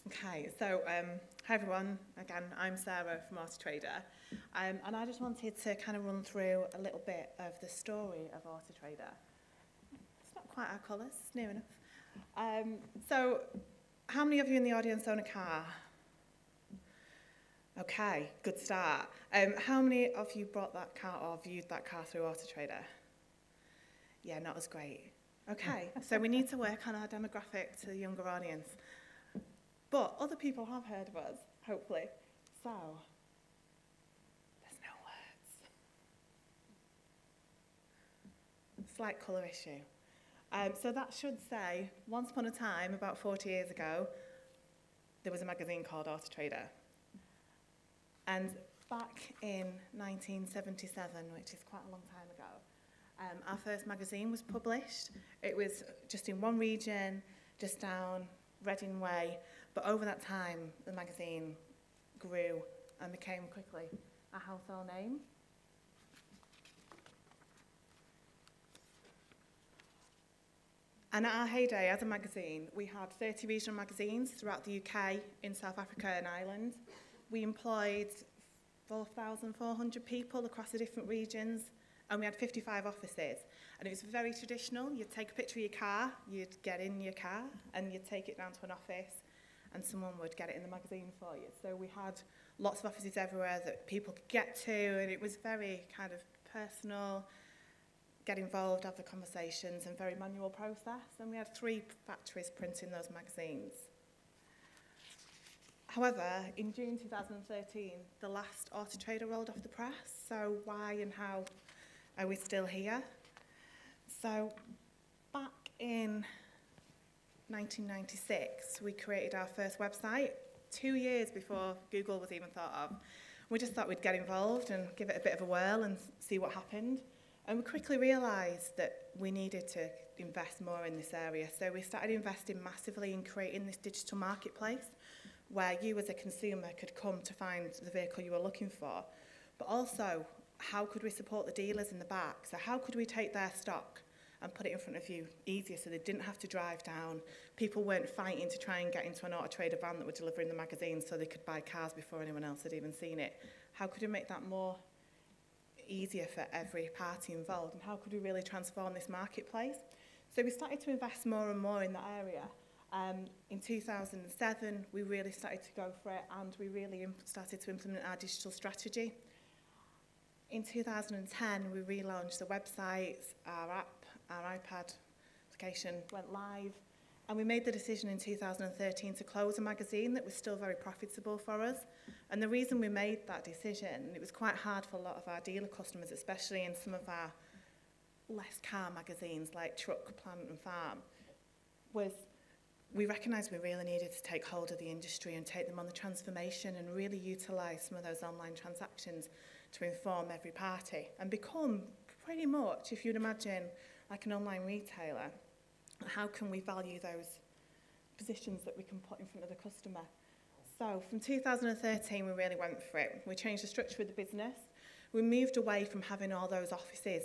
Okay, so um, hi everyone. Again, I'm Sarah from Auto Trader, um, and I just wanted to kind of run through a little bit of the story of Auto Trader. It's not quite our colours, it's near enough. Um, so, how many of you in the audience own a car? Okay, good start. Um, how many of you bought that car or viewed that car through Auto Trader? Yeah, not as great. Okay, so we need to work on our demographic to the younger audience. But other people have heard of us, hopefully. So, there's no words. Slight colour issue. Um, so that should say, once upon a time, about forty years ago, there was a magazine called Auto Trader. And back in nineteen seventy-seven, which is quite a long time ago, um, our first magazine was published. It was just in one region, just down Reading Way. But over that time, the magazine grew and became quickly a household name. And at our heyday as a magazine, we had thirty regional magazines throughout the U K, in South Africa and Ireland. We employed four thousand four hundred people across the different regions, and we had fifty-five offices. And it was very traditional. You'd take a picture of your car, you'd get in your car, and you'd take it down to an office, and someone would get it in the magazine for you. So we had lots of offices everywhere that people could get to, and it was very kind of personal. Get involved, have the conversations, and very manual process. And we had three factories printing those magazines. However, in June two thousand thirteen, the last Auto Trader rolled off the press. So why and how are we still here? So back in nineteen ninety-six, we created our first website, two years before Google was even thought of. We just thought we'd get involved and give it a bit of a whirl and see what happened. And we quickly realised that we needed to invest more in this area. So we started investing massively in creating this digital marketplace where you as a consumer could come to find the vehicle you were looking for. But also, how could we support the dealers in the back? So how could we take their stock and put it in front of you easier so they didn't have to drive down? People weren't fighting to try and get into an Auto Trader van that were delivering the magazines so they could buy cars before anyone else had even seen it. How could we make that more easier for every party involved, and how could we really transform this marketplace? So we started to invest more and more in that area. Um, in two thousand seven, we really started to go for it, and we really started to implement our digital strategy. In two thousand ten, we relaunched the websites, our app, our iPad application went live, and we made the decision in two thousand thirteen to close a magazine that was still very profitable for us. And the reason we made that decision, it was quite hard for a lot of our dealer customers, especially in some of our less car magazines like Truck, Plant and Farm, was we recognised we really needed to take hold of the industry and take them on the transformation and really utilise some of those online transactions to inform every party and become pretty much, if you'd imagine, like an online retailer. How can we value those positions that we can put in front of the customer? So from two thousand thirteen, we really went for it. We changed the structure of the business. We moved away from having all those offices.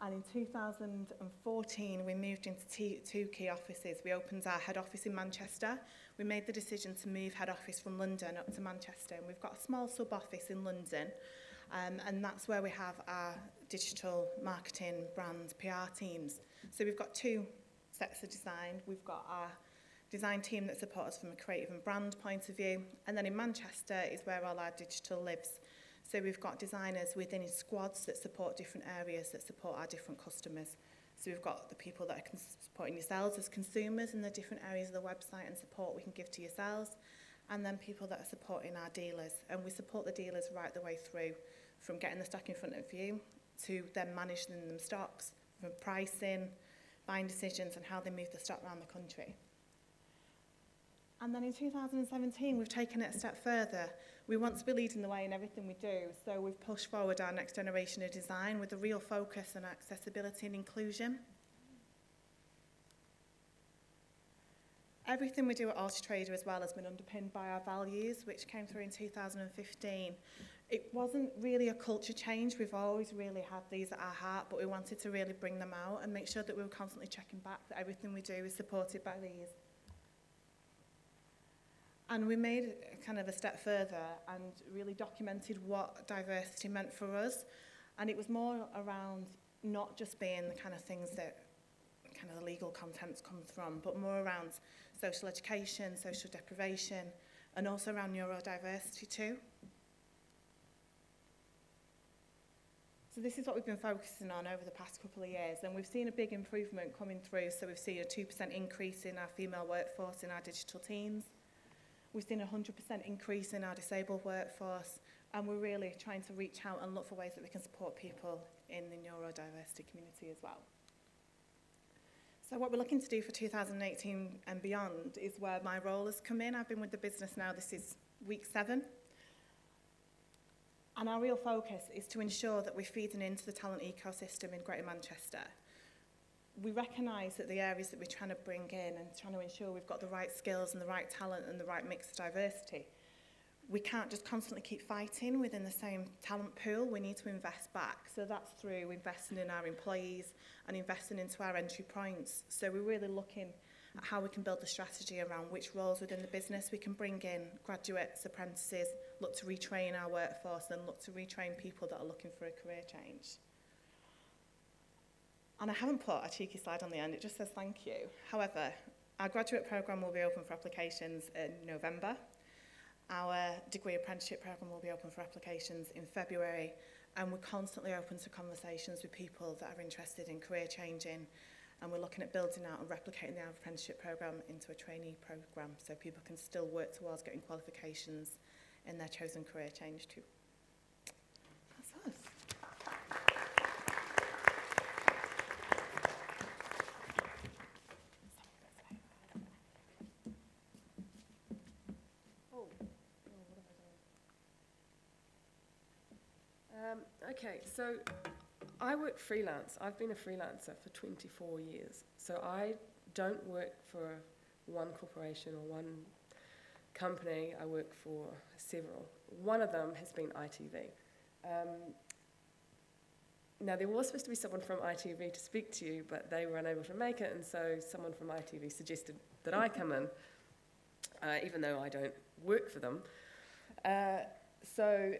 And in two thousand fourteen, we moved into two key offices. We opened our head office in Manchester. We made the decision to move head office from London up to Manchester. And we've got a small sub office in London. Um, and that's where we have our digital marketing, brand, P R teams. So we've got two sets of design. We've got our design team that supports us from a creative and brand point of view. And then in Manchester is where all our digital lives. So we've got designers within squads that support different areas that support our different customers. So we've got the people that are supporting yourselves as consumers in the different areas of the website and support we can give to yourselves. And then people that are supporting our dealers. And we support the dealers right the way through from getting the stock in front of you to then managing them stocks, from pricing, buying decisions and how they move the stock around the country. And then in two thousand seventeen, we've taken it a step further. We want to be leading the way in everything we do, so we've pushed forward our next generation of design with a real focus on accessibility and inclusion. Everything we do at Auto Trader as well has been underpinned by our values, which came through in two thousand fifteen. It wasn't really a culture change. We've always really had these at our heart, but we wanted to really bring them out and make sure that we were constantly checking back that everything we do is supported by these. And we made kind of a step further and really documented what diversity meant for us. And it was more around not just being the kind of things that kind of the legal contents comes from, but more around social education, social deprivation, and also around neurodiversity too. So this is what we've been focusing on over the past couple of years, and we've seen a big improvement coming through. So we've seen a two percent increase in our female workforce in our digital teams. We've seen a one hundred percent increase in our disabled workforce, and we're really trying to reach out and look for ways that we can support people in the neurodiversity community as well. So what we're looking to do for two thousand eighteen and beyond is where my role has come in. I've been with the business now, this is week seven. And our real focus is to ensure that we're feeding into the talent ecosystem in Greater Manchester. We recognise that the areas that we're trying to bring in and trying to ensure we've got the right skills and the right talent and the right mix of diversity, we can't just constantly keep fighting within the same talent pool. We need to invest back. So that's through investing in our employees and investing into our entry points. So we're really looking at how we can build the strategy around which roles within the business we can bring in graduates, apprentices, look to retrain our workforce and look to retrain people that are looking for a career change. And I haven't put a cheeky slide on the end, it just says thank you. However, our graduate programme will be open for applications in November. Our degree apprenticeship programme will be open for applications in February, and we're constantly open to conversations with people that are interested in career changing, and we're looking at building out and replicating our apprenticeship programme into a trainee programme so people can still work towards getting qualifications in their chosen career change too. That's us. Okay, so I work freelance. I've been a freelancer for twenty-four years. So I don't work for one corporation or one company. I work for several. One of them has been I T V. Um, now, there was supposed to be someone from I T V to speak to you, but they were unable to make it, and so someone from I T V suggested that I come in, uh, even though I don't work for them. Uh, so...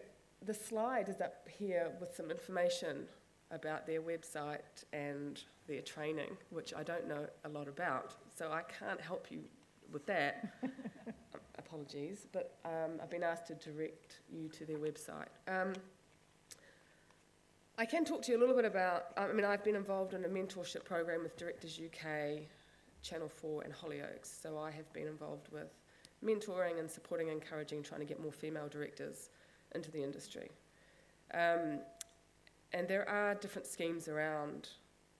The slide is up here with some information about their website and their training, which I don't know a lot about, so I can't help you with that. Apologies, but um, I've been asked to direct you to their website. Um, I can talk to you a little bit about, I mean, I've been involved in a mentorship program with Directors U K, Channel four and Hollyoaks, so I have been involved with mentoring and supporting, encouraging, trying to get more female directors into the industry. Um, and there are different schemes around,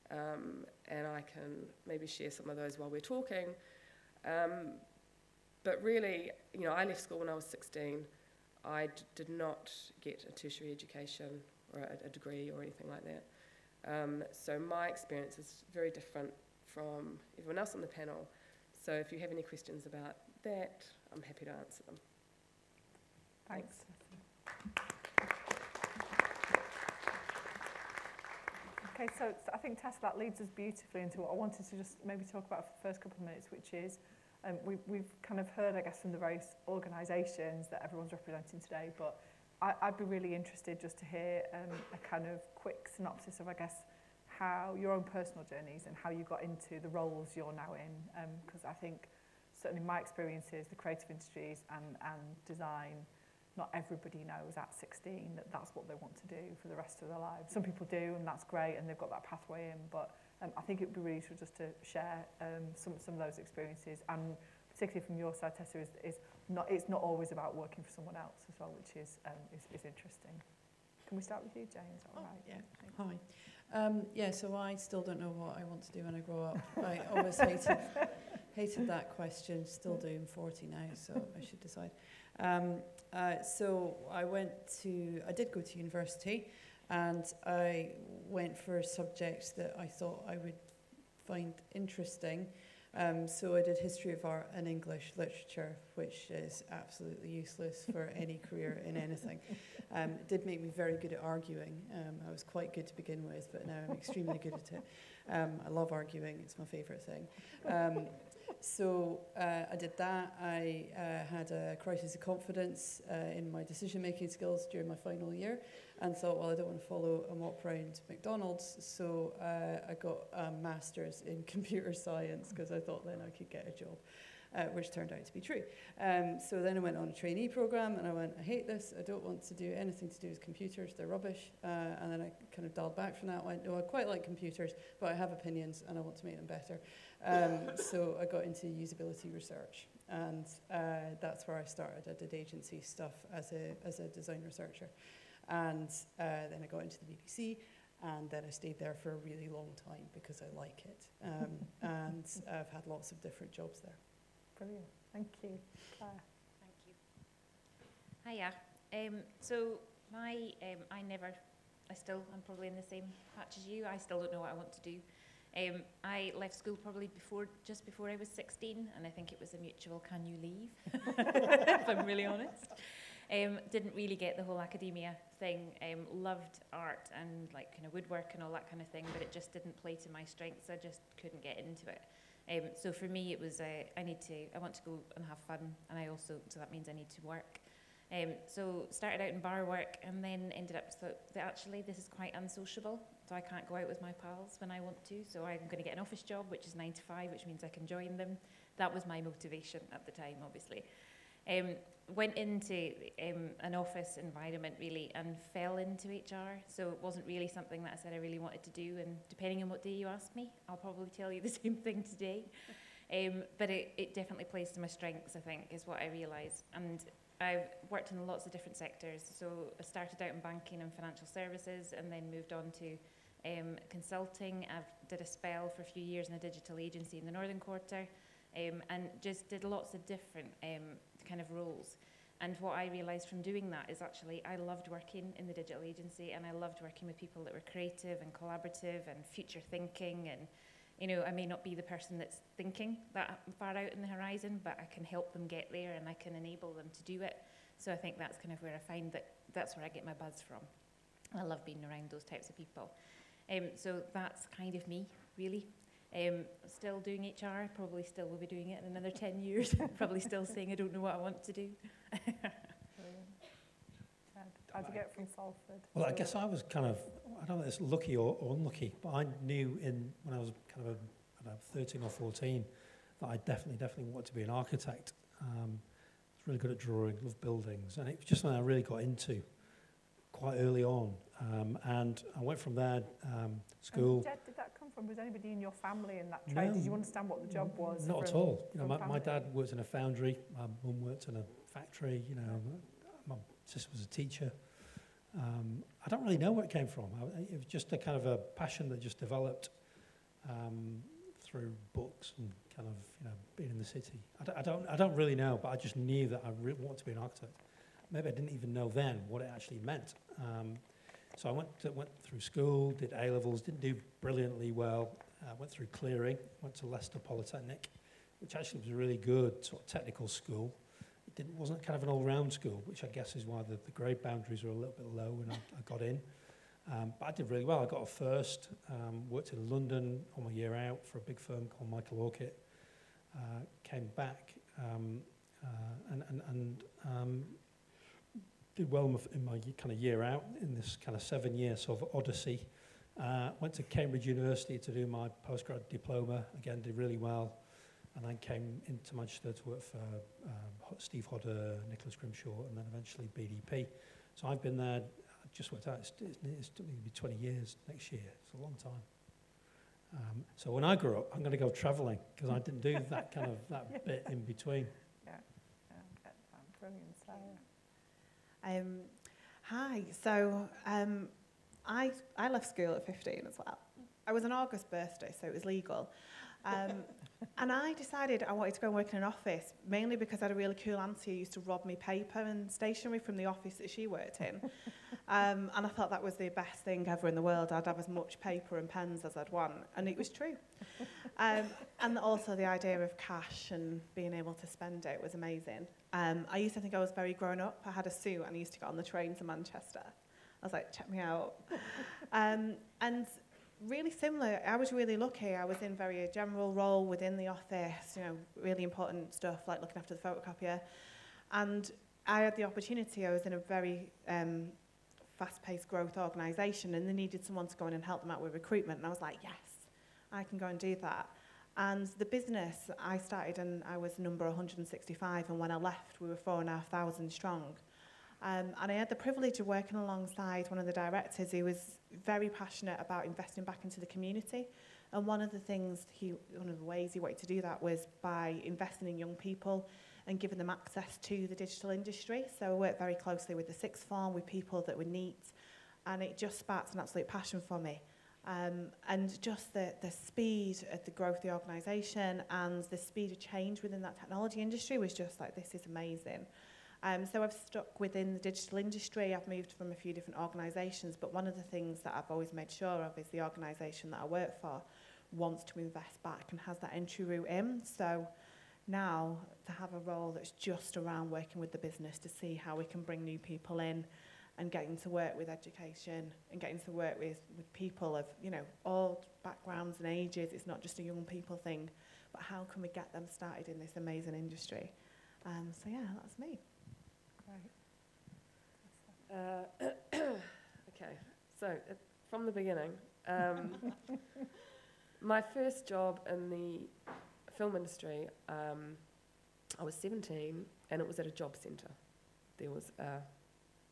um, and I can maybe share some of those while we're talking. Um, but really, you know, I left school when I was sixteen. I d did not get a tertiary education or a, a degree or anything like that. Um, so my experience is very different from everyone else on the panel. So if you have any questions about that, I'm happy to answer them. Thanks. Okay, so I think Tessa, that leads us beautifully into what I wanted to just maybe talk about for the first couple of minutes, which is um, we, we've kind of heard, I guess, from the various organisations that everyone's representing today, but I, I'd be really interested just to hear um, a kind of quick synopsis of, I guess, how your own personal journeys and how you got into the roles you're now in, because um, I think certainly my experiences, the creative industries and, and design, not everybody knows at sixteen that that's what they want to do for the rest of their lives. Some people do, and that's great, and they've got that pathway in, but um, I think it would be really useful just to share um, some, some of those experiences, and particularly from your side, Tessa, is, is not, it's not always about working for someone else as well, which is, um, is, is interesting. Can we start with you, Jane? Is that all right? Yeah. Hi. Um, yeah, so I still don't know what I want to do when I grow up. I always hated, hated that question, still do. I'm forty now, so I should decide. Um, uh, so I went to, I did go to university, and I went for subjects that I thought I would find interesting. Um, so I did history of art and English literature, which is absolutely useless for any career in anything. Um, it did make me very good at arguing. Um, I was quite good to begin with, but now I'm extremely good at it. Um, I love arguing, it's my favourite thing. Um, So uh, I did that. I uh, had a crisis of confidence uh, in my decision-making skills during my final year, and thought, well, I don't want to follow a mop round McDonald's. So uh, I got a master's in computer science because I thought then I could get a job, uh, which turned out to be true. Um, so then I went on a trainee program, and I went, I hate this. I don't want to do anything to do with computers. They're rubbish. Uh, and then I kind of dialed back from that. Went, no, I quite like computers, but I have opinions, and I want to make them better. Um, so I got into usability research, and uh, that's where I started. I did agency stuff as a, as a design researcher, and uh, then I got into the B B C, And then I stayed there for a really long time because I like it. Um, and I've had lots of different jobs there. Brilliant. Thank you. Claire. Thank you. Hiya. Um, so my, um, I never, I still, I'm probably in the same patch as you. I still don't know what I want to do. Um, I left school probably before, just before I was sixteen, and I think it was a mutual, can you leave, if I'm really honest. Um, didn't really get the whole academia thing. Um, loved art and like kind of woodwork and all that kind of thing, but it just didn't play to my strengths. I just couldn't get into it. Um, so for me, it was uh, I need to, I want to go and have fun, and I also, so that means I need to work. Um, so started out in bar work, and then ended up so that actually this is quite unsociable. So I can't go out with my pals when I want to. So I'm going to get an office job, which is nine to five, which means I can join them. That was my motivation at the time, obviously. Um, went into um, an office environment, really, and fell into H R. So it wasn't really something that I said I really wanted to do. And depending on what day you ask me, I'll probably tell you the same thing today. Um, but it, it definitely plays to my strengths, I think, is what I realised. And I've worked in lots of different sectors. So I started out in banking and financial services, and then moved on to um, consulting. I've did a spell for a few years in a digital agency in the Northern Quarter. Um, and just did lots of different um, kind of roles. And what I realised from doing that is actually I loved working in the digital agency, and I loved working with people that were creative and collaborative and future thinking. And, you know, I may not be the person that's thinking that far out in the horizon, but I can help them get there, and I can enable them to do it. So I think that's kind of where I find that that's where I get my buzz from. I love being around those types of people. Um, so that's kind of me, really. Um, still doing H R, probably still will be doing it in another ten years, probably still saying I don't know what I want to do. How'd you get from Salford? Well, I guess I was kind of, I don't know if it's lucky or, or unlucky, but I knew in when I was kind of a, I don't know, thirteen or fourteen that I definitely, definitely wanted to be an architect. Um, I was really good at drawing, loved buildings, and it was just something I really got into quite early on. Um, and I went from there, um, school. Dad, did that come from, was anybody in your family in that trade? No, did you understand what the job was? Not at all. You know, my, my dad worked in a foundry, my mum worked in a factory, you know, my sister was a teacher. Um, I don't really know where it came from. I, it was just a kind of a passion that just developed um, through books and kind of, you know, being in the city. I don't, I don't, I don't really know, but I just knew that I re wanted to be an architect. Maybe I didn't even know then what it actually meant. Um, so I went, to, went through school, did A levels, didn't do brilliantly well, uh, went through clearing, went to Leicester Polytechnic, which actually was a really good sort of technical school. It didn't, wasn't kind of an all-round school, which I guess is why the, the grade boundaries were a little bit low when I, I got in. Um, but I did really well. I got a first, um, worked in London on my year out for a big firm called Michael Orchid, uh, came back um, uh, and... and, and um, did well in my kind of year out, in this kind of seven year sort of odyssey. Uh, went to Cambridge University to do my postgrad diploma, again did really well, and then came into Manchester to work for um, Steve Hodder, Nicholas Grimshaw, and then eventually B D P. So I've been there, I just worked out, it's, it's going to be twenty years next year, it's a long time. Um, so when I grow up, I'm going to go travelling, because I didn't do that kind of, that yeah. bit in between. Yeah, yeah, brilliant, Sarah. Um, hi, so um, I, I left school at fifteen as well. I was an August birthday, so it was legal. Um, and I decided I wanted to go and work in an office, mainly because I had a really cool auntie who used to rob me paper and stationery from the office that she worked in. Um, and I thought that was the best thing ever in the world. I'd have as much paper and pens as I'd want, and it was true. Um, and also the idea of cash and being able to spend it was amazing. Um, I used to think I was very grown up. I had a suit and I used to get on the train to Manchester. I was like, check me out. Um, and really similar, I was really lucky. I was in very a general role within the office, you know, really important stuff like looking after the photocopier. And I had the opportunity, I was in a very um, fast-paced growth organisation, and they needed someone to go in and help them out with recruitment. And I was like, yes, I can go and do that. And the business I started, and I was number one hundred and sixty-five, and when I left, we were four and a half thousand strong. Um, and I had the privilege of working alongside one of the directors who was very passionate about investing back into the community. And one of the things, he, one of the ways he wanted to do that was by investing in young people and giving them access to the digital industry. So I worked very closely with the sixth form, with people that were NEET, and it just sparked an absolute passion for me. Um, and just the, the speed of the growth of the organisation and the speed of change within that technology industry was just like, this is amazing. Um, so I've stuck within the digital industry. I've moved from a few different organisations, but one of the things that I've always made sure of is the organisation that I work for wants to invest back and has that entry route in. So now to have a role that's just around working with the business to see how we can bring new people in, and getting to work with education and getting to work with, with people of, you know, all backgrounds and ages. It's not just a young people thing, but how can we get them started in this amazing industry? Um, so, yeah, that's me. Right. Uh, okay, so uh, from the beginning, um, my first job in the film industry, um, I was seventeen, and it was at a job centre. There was a...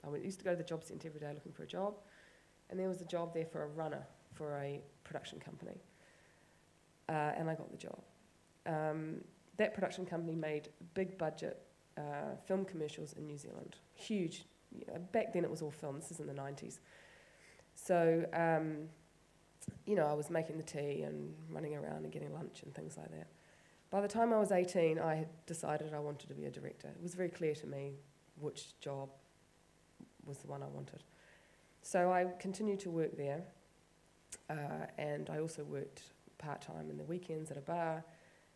I used to go to the job centre every day looking for a job, and there was a job there for a runner for a production company, uh, and I got the job. Um, that production company made big budget uh, film commercials in New Zealand, huge. You know, back then it was all film, this is in the nineties. So, um, you know, I was making the tea and running around and getting lunch and things like that. By the time I was eighteen, I had decided I wanted to be a director. It was very clear to me which job was the one I wanted. So I continued to work there, uh, and I also worked part-time in the weekends at a bar,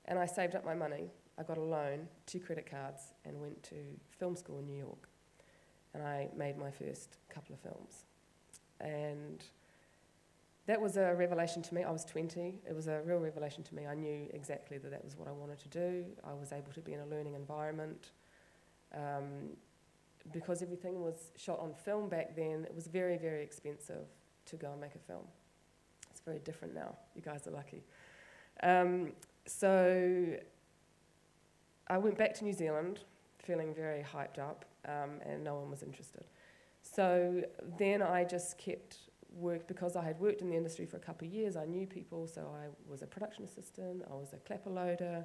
and I saved up my money. I got a loan, two credit cards, and went to film school in New York, and I made my first couple of films. And that was a revelation to me. I was twenty. It was a real revelation to me. I knew exactly that that was what I wanted to do. I was able to be in a learning environment. Um, Because everything was shot on film back then, it was very, very expensive to go and make a film. It's very different now. You guys are lucky. Um, so I went back to New Zealand feeling very hyped up, um, and no one was interested. So then I just kept work, because I had worked in the industry for a couple of years, I knew people, so I was a production assistant, I was a clapper loader,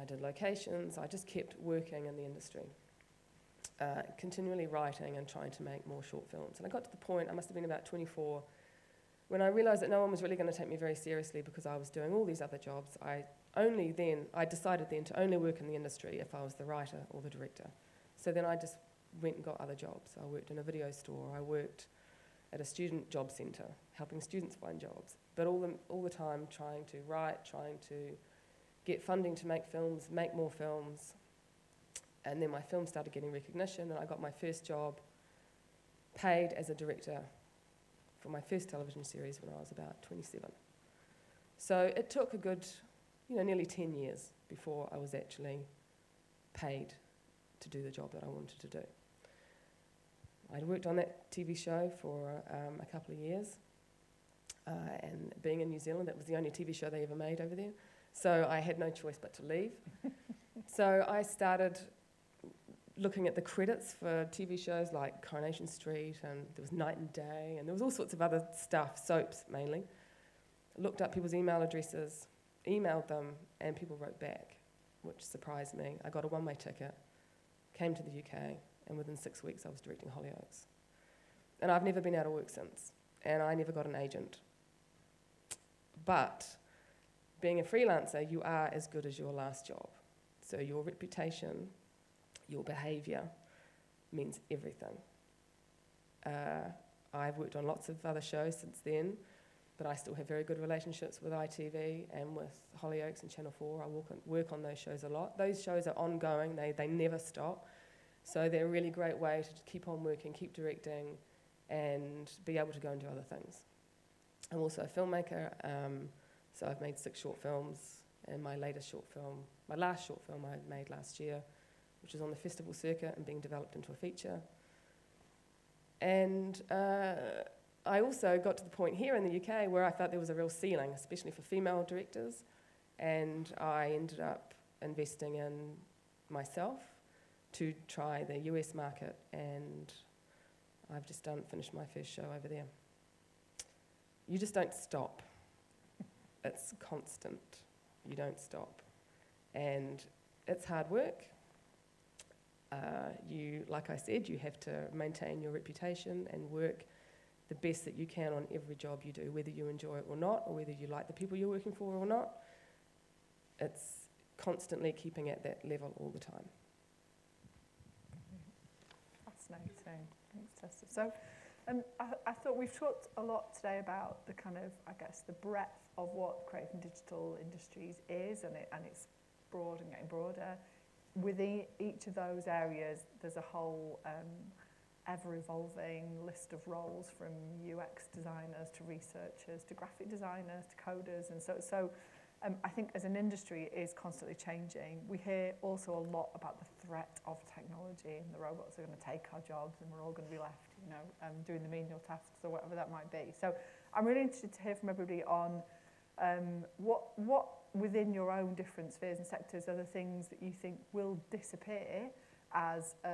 I did locations, I just kept working in the industry. Uh, continually writing and trying to make more short films. And I got to the point, I must have been about twenty-four, when I realised that no one was really going to take me very seriously because I was doing all these other jobs. I only then, I decided then to only work in the industry if I was the writer or the director. So then I just went and got other jobs. I worked in a video store, I worked at a student job centre, helping students find jobs, but all the, all the time trying to write, trying to get funding to make films, make more films. And then my film started getting recognition, and I got my first job paid as a director for my first television series when I was about twenty-seven. So it took a good, you know, nearly ten years before I was actually paid to do the job that I wanted to do. I'd worked on that T V show for um, a couple of years, uh, and being in New Zealand, that was the only T V show they ever made over there. So I had no choice but to leave. So I started looking at the credits for T V shows like Coronation Street, and there was Night and Day, and there was all sorts of other stuff, soaps mainly. I looked up people's email addresses, emailed them, and people wrote back, which surprised me. I got a one-way ticket, came to the U K, and within six weeks I was directing Hollyoaks. And I've never been out of work since, and I never got an agent. But being a freelancer, you are as good as your last job. So your reputation, your behaviour means everything. Uh, I've worked on lots of other shows since then, but I still have very good relationships with I T V and with Hollyoaks and Channel four. I work on, work on those shows a lot. Those shows are ongoing, they, they never stop. So they're a really great way to keep on working, keep directing, and be able to go and do other things. I'm also a filmmaker, um, so I've made six short films, and my latest short film, my last short film I made last year, which is on the festival circuit and being developed into a feature. And uh, I also got to the point here in the U K where I felt there was a real ceiling, especially for female directors, and I ended up investing in myself to try the U S market, and I've just done finished my first show over there. You just don't stop. It's constant. You don't stop. And it's hard work. Uh, you, like I said, you have to maintain your reputation and work the best that you can on every job you do, whether you enjoy it or not, or whether you like the people you're working for or not. It's constantly keeping at that level all the time. Fascinating. Thanks, Tessa. So um, I, I thought we've talked a lot today about the kind of, I guess, the breadth of what creative and digital industries is, and, it, and it's broad and getting broader. Within each of those areas, there's a whole um, ever-evolving list of roles from U X designers to researchers to graphic designers to coders, and so so um, I think as an industry it is constantly changing. We hear also a lot about the threat of technology and the robots are going to take our jobs and we're all going to be left, you know, um, doing the menial tasks or whatever that might be. So I'm really interested to hear from everybody on um, what what within your own different spheres and sectors are the things that you think will disappear as uh,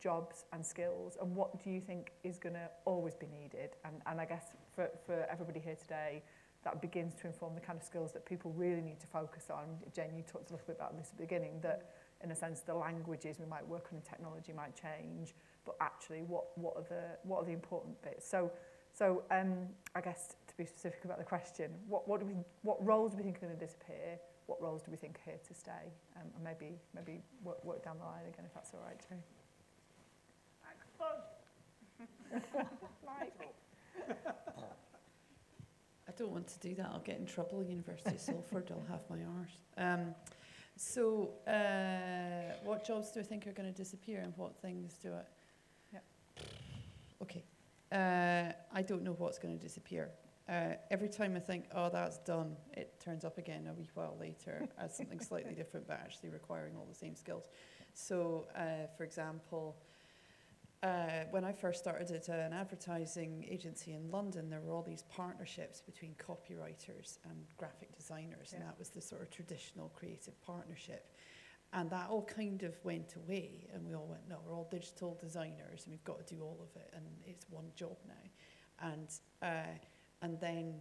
jobs and skills, and what do you think is going to always be needed? And, and I guess for, for everybody here today, that begins to inform the kind of skills that people really need to focus on. Jane, you talked a little bit about this at the beginning, that in a sense the languages we might work on in technology might change, but actually what, what, are, the, what are the important bits? So, so um, I guess to be specific about the question, what, what, do we, what roles do we think are going to disappear? What roles do we think are here to stay? Um, and maybe maybe work, work down the line again, if that's all right, Jane. Mike. I don't want to do that. I'll get in trouble. University of Salford, I'll have my R's. Um, so uh, what jobs do I think are going to disappear and what things do I... Yep. Okay. Uh, I don't know what's going to disappear. Uh, every time I think, oh, that's done, it turns up again a wee while later as something slightly different, but actually requiring all the same skills. So, uh, for example, uh, when I first started at an advertising agency in London, there were all these partnerships between copywriters and graphic designers, yeah. and that was the sort of traditional creative partnership. And that all kind of went away, and we all went, no, we're all digital designers, and we've got to do all of it, and it's one job now. And... Uh, And then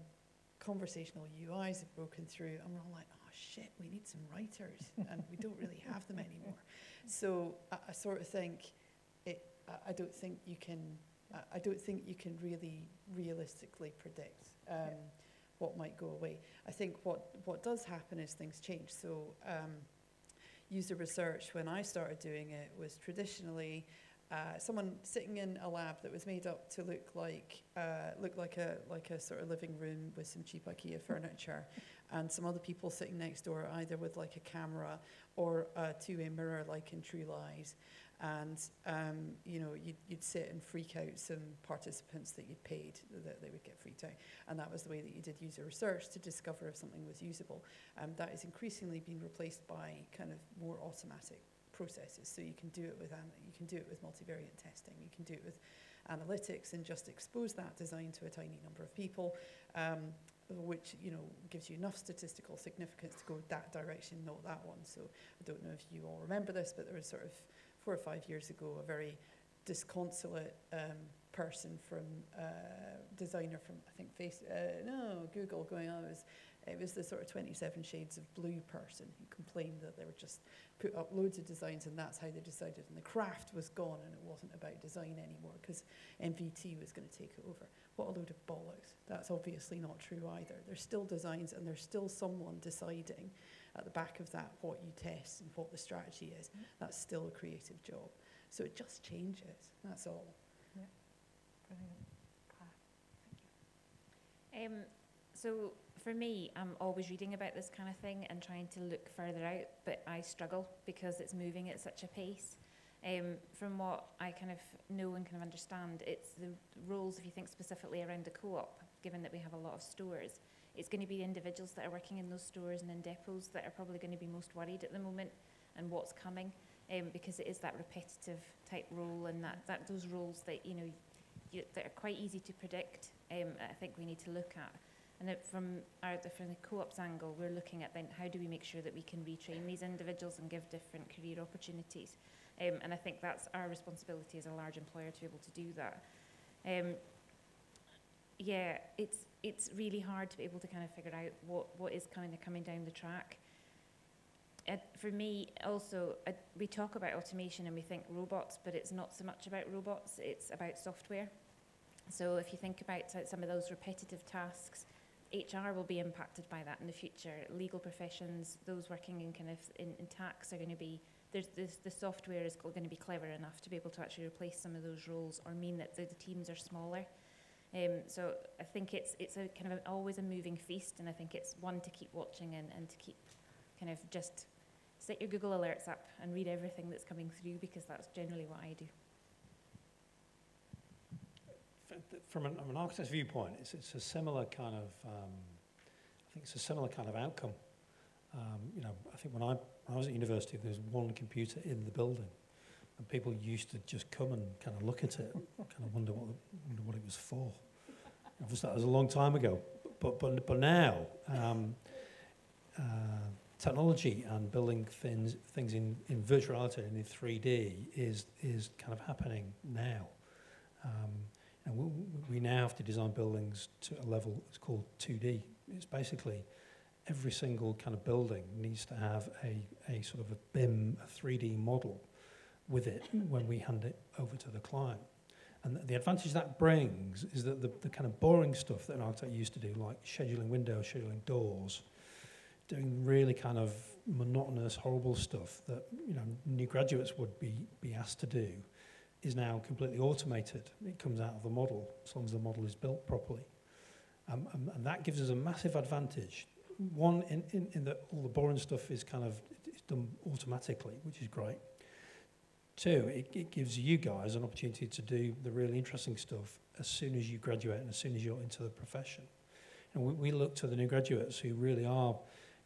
conversational U Is have broken through and we're all like, oh shit, we need some writers and we don't really have them anymore. So I, I sort of think, it, I, I don't think you can, I, I don't think you can really realistically predict um, yeah. what might go away. I think what, what does happen is things change. So um, user research, when I started doing it, was traditionally Uh, someone sitting in a lab that was made up to look like uh, look like a like a sort of living room with some cheap IKEA furniture, and some other people sitting next door either with like a camera or a two-way mirror like in True Lies, and um, you know you'd, you'd sit and freak out some participants that you'd paid that they would get freaked out, and that was the way that you did user research to discover if something was usable. Um, that is increasingly being replaced by kind of more automatic processes, so you can do it with you can do it with multivariate testing, you can do it with analytics, and just expose that design to a tiny number of people, um, which you know gives you enough statistical significance to go that direction, not that one. So I don't know if you all remember this, but there was sort of four or five years ago a very disconsolate um, person from uh, designer from I think face uh, no Google going on. It was, It was the sort of twenty-seven shades of blue person who complained that they were just put up loads of designs and that's how they decided, and the craft was gone and it wasn't about design anymore because M V T was going to take it over. What a load of bollocks. That's obviously not true either. There's still designs and there's still someone deciding at the back of that what you test and what the strategy is. Mm-hmm. That's still a creative job. So it just changes, that's all. Yeah, brilliant. Claire, thank you. Um, so. For me, I'm always reading about this kind of thing and trying to look further out, but I struggle because it's moving at such a pace. Um, from what I kind of know and kind of understand, it's the roles, if you think specifically around the co-op, given that we have a lot of stores, it's going to be individuals that are working in those stores and in depots that are probably going to be most worried at the moment and what's coming, um, because it is that repetitive type role and that, that those roles that, you know, you, that are quite easy to predict, um, I think we need to look at. And that from, our, from the co-op's angle, we're looking at then how do we make sure that we can retrain these individuals and give different career opportunities. Um, and I think that's our responsibility as a large employer to be able to do that. Um, yeah, it's, it's really hard to be able to kind of figure out what, what is kind of coming down the track. Uh, for me, also, uh, we talk about automation and we think robots, but it's not so much about robots, it's about software. So if you think about some of those repetitive tasks, H R will be impacted by that in the future. Legal professions, those working in kind of in, in tax are going to be, there's this, the software is going to be clever enough to be able to actually replace some of those roles or mean that the, the teams are smaller. Um, so I think it's it's a kind of a, always a moving feast, and I think it's one to keep watching and, and to keep kind of just set your Google alerts up and read everything that's coming through, because that's generally what I do. From an, from an architect's viewpoint, it's, it's a similar kind of, um, I think it's a similar kind of outcome. Um, you know, I think when I, when I was at university, there was one computer in the building, and people used to just come and kind of look at it, kind of wonder what, wonder what it was for. Obviously, that was a long time ago, but but but now, um, uh, technology and building things things in in virtual reality and in three D is is kind of happening now. Um, And we, we now have to design buildings to a level, it's called two D. It's basically every single kind of building needs to have a, a sort of a B I M, a three D model with it when we hand it over to the client. And th the advantage that brings is that the, the kind of boring stuff that an architect used to do, like scheduling windows, scheduling doors, doing really kind of monotonous, horrible stuff that, you know, new graduates would be, be asked to do, is now completely automated. It comes out of the model, as long as the model is built properly. Um, and, and that gives us a massive advantage. One, in, in, in that all the boring stuff is kind of it's done automatically, which is great. Two, it, it gives you guys an opportunity to do the really interesting stuff as soon as you graduate and as soon as you're into the profession. And we, we look to the new graduates who really are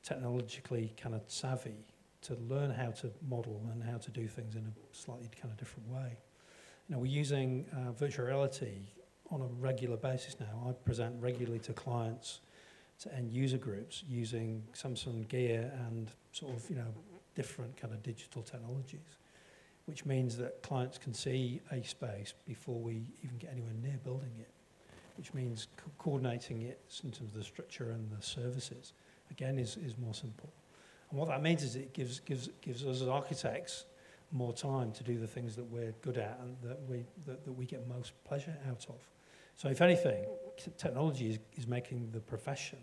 technologically kind of savvy to learn how to model and how to do things in a slightly kind of different way. Now, we're using uh, virtual reality on a regular basis now. I present regularly to clients, to end user groups, using Samsung Gear and sort of, you know, different kind of digital technologies, which means that clients can see a space before we even get anywhere near building it, which means co coordinating it in terms of the structure and the services, again, is, is more simple. And what that means is it gives, gives, gives us as architects more time to do the things that we're good at and that we, that, that we get most pleasure out of. So if anything, technology is, is making the profession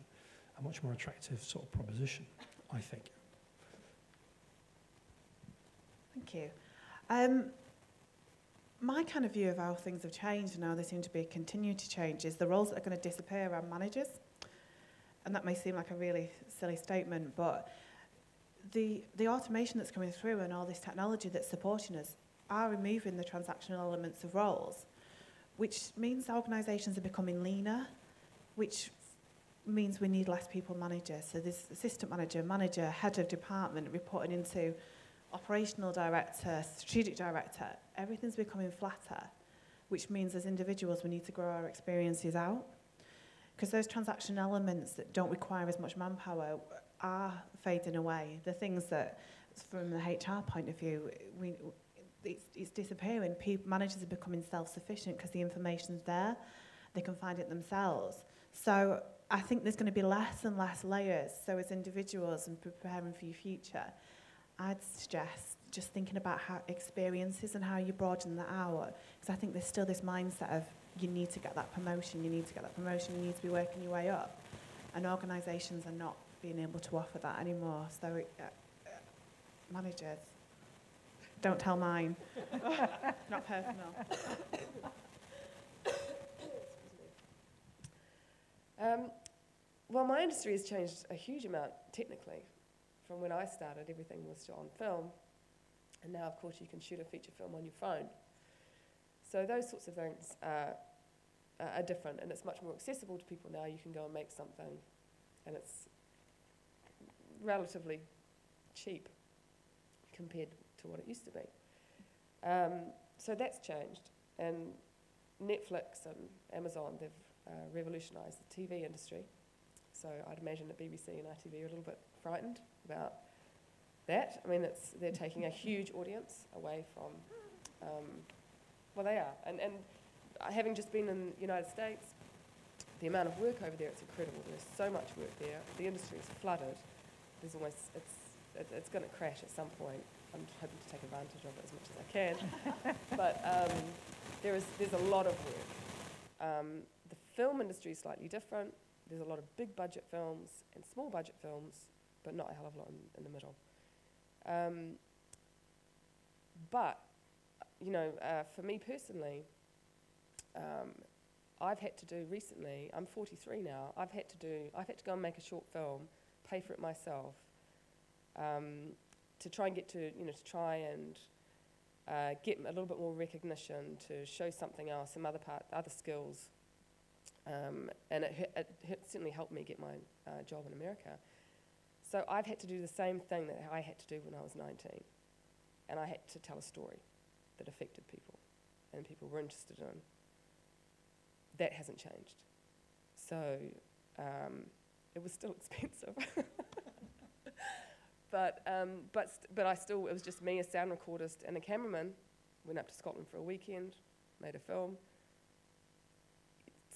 a much more attractive sort of proposition, I think. Thank you. Um, my kind of view of how things have changed, and now they seem to be continuing to change, is the roles that are going to disappear are managers. And that may seem like a really silly statement, but The, the automation that's coming through and all this technology that's supporting us are removing the transactional elements of roles, which means organisations are becoming leaner, which means we need less people managers. So there's assistant manager, manager, head of department, reporting into operational director, strategic director. Everything's becoming flatter, which means as individuals we need to grow our experiences out, because those transactional elements that don't require as much manpower are fading away. The things that, from the H R point of view, we, it's, it's disappearing. People, managers are becoming self-sufficient because the information's there. They can find it themselves. So I think there's going to be less and less layers. So as individuals and preparing for your future, I'd suggest just thinking about how experiences and how you broaden that out. Because I think there's still this mindset of you need to get that promotion, you need to get that promotion, you need to be working your way up. And organisations are not being able to offer that anymore. So it, uh, uh, managers, don't tell mine. Not personal. Um, well, my industry has changed a huge amount technically. From when I started, everything was still on film, and now of course you can shoot a feature film on your phone. So those sorts of things are, are different, and it's much more accessible to people now. You can go and make something, and it's relatively cheap compared to what it used to be. Um, so that's changed, and Netflix and Amazon, they've uh, revolutionised the T V industry. So I'd imagine that B B C and I T V are a little bit frightened about that. I mean, it's, they're taking a huge audience away from, um, well, they are. And, and having just been in the United States, the amount of work over there, it's incredible. There's so much work there. The industry is flooded. There's almost, it's, it, it's going to crash at some point. I'm hoping to take advantage of it as much as I can. But um, there is, there's a lot of work. Um, the film industry is slightly different. There's a lot of big budget films and small budget films, but not a hell of a lot in, in the middle. Um, but, you know, uh, for me personally, um, I've had to do recently, I'm forty-three now, I've had to do, I've had to go and make a short film, pay for it myself, um, to try and get to, you know, to try and uh, get a little bit more recognition, to show something else, some other part, other skills. Um, and it, it, it certainly helped me get my uh, job in America. So I've had to do the same thing that I had to do when I was nineteen. And I had to tell a story that affected people and people were interested in. That hasn't changed. So um, it was still expensive. But, um, but, st but I still, it was just me, a sound recordist and a cameraman. Went up to Scotland for a weekend, made a film.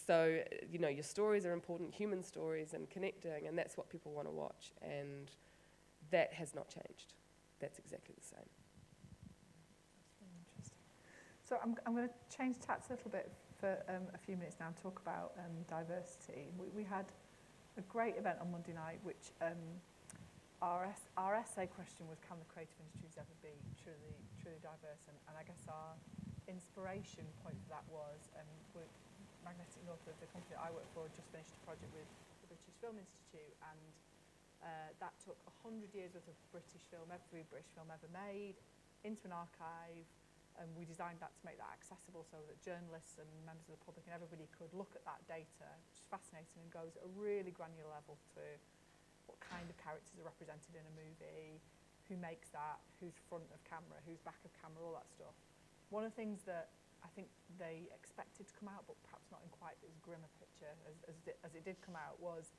So, you know, your stories are important, human stories and connecting, and that's what people want to watch. And that has not changed. That's exactly the same. So I'm, I'm going to change tack a little bit for um, a few minutes now and talk about um, diversity. We, we had a great event on Monday night, which um, our, es our essay question was, can the creative industries ever be truly, truly diverse? And, and I guess our inspiration point for that was um, Magnetic North, the, the company that I work for, just finished a project with the British Film Institute, and uh, that took one hundred years worth of British film, every British film ever made, into an archive. And we designed that to make that accessible so that journalists and members of the public and everybody could look at that data, which is fascinating and goes at a really granular level to what kind of characters are represented in a movie, who makes that, who's front of camera, who's back of camera, all that stuff. One of the things that I think they expected to come out, but perhaps not in quite as grim a picture as, as, it, as it did come out, was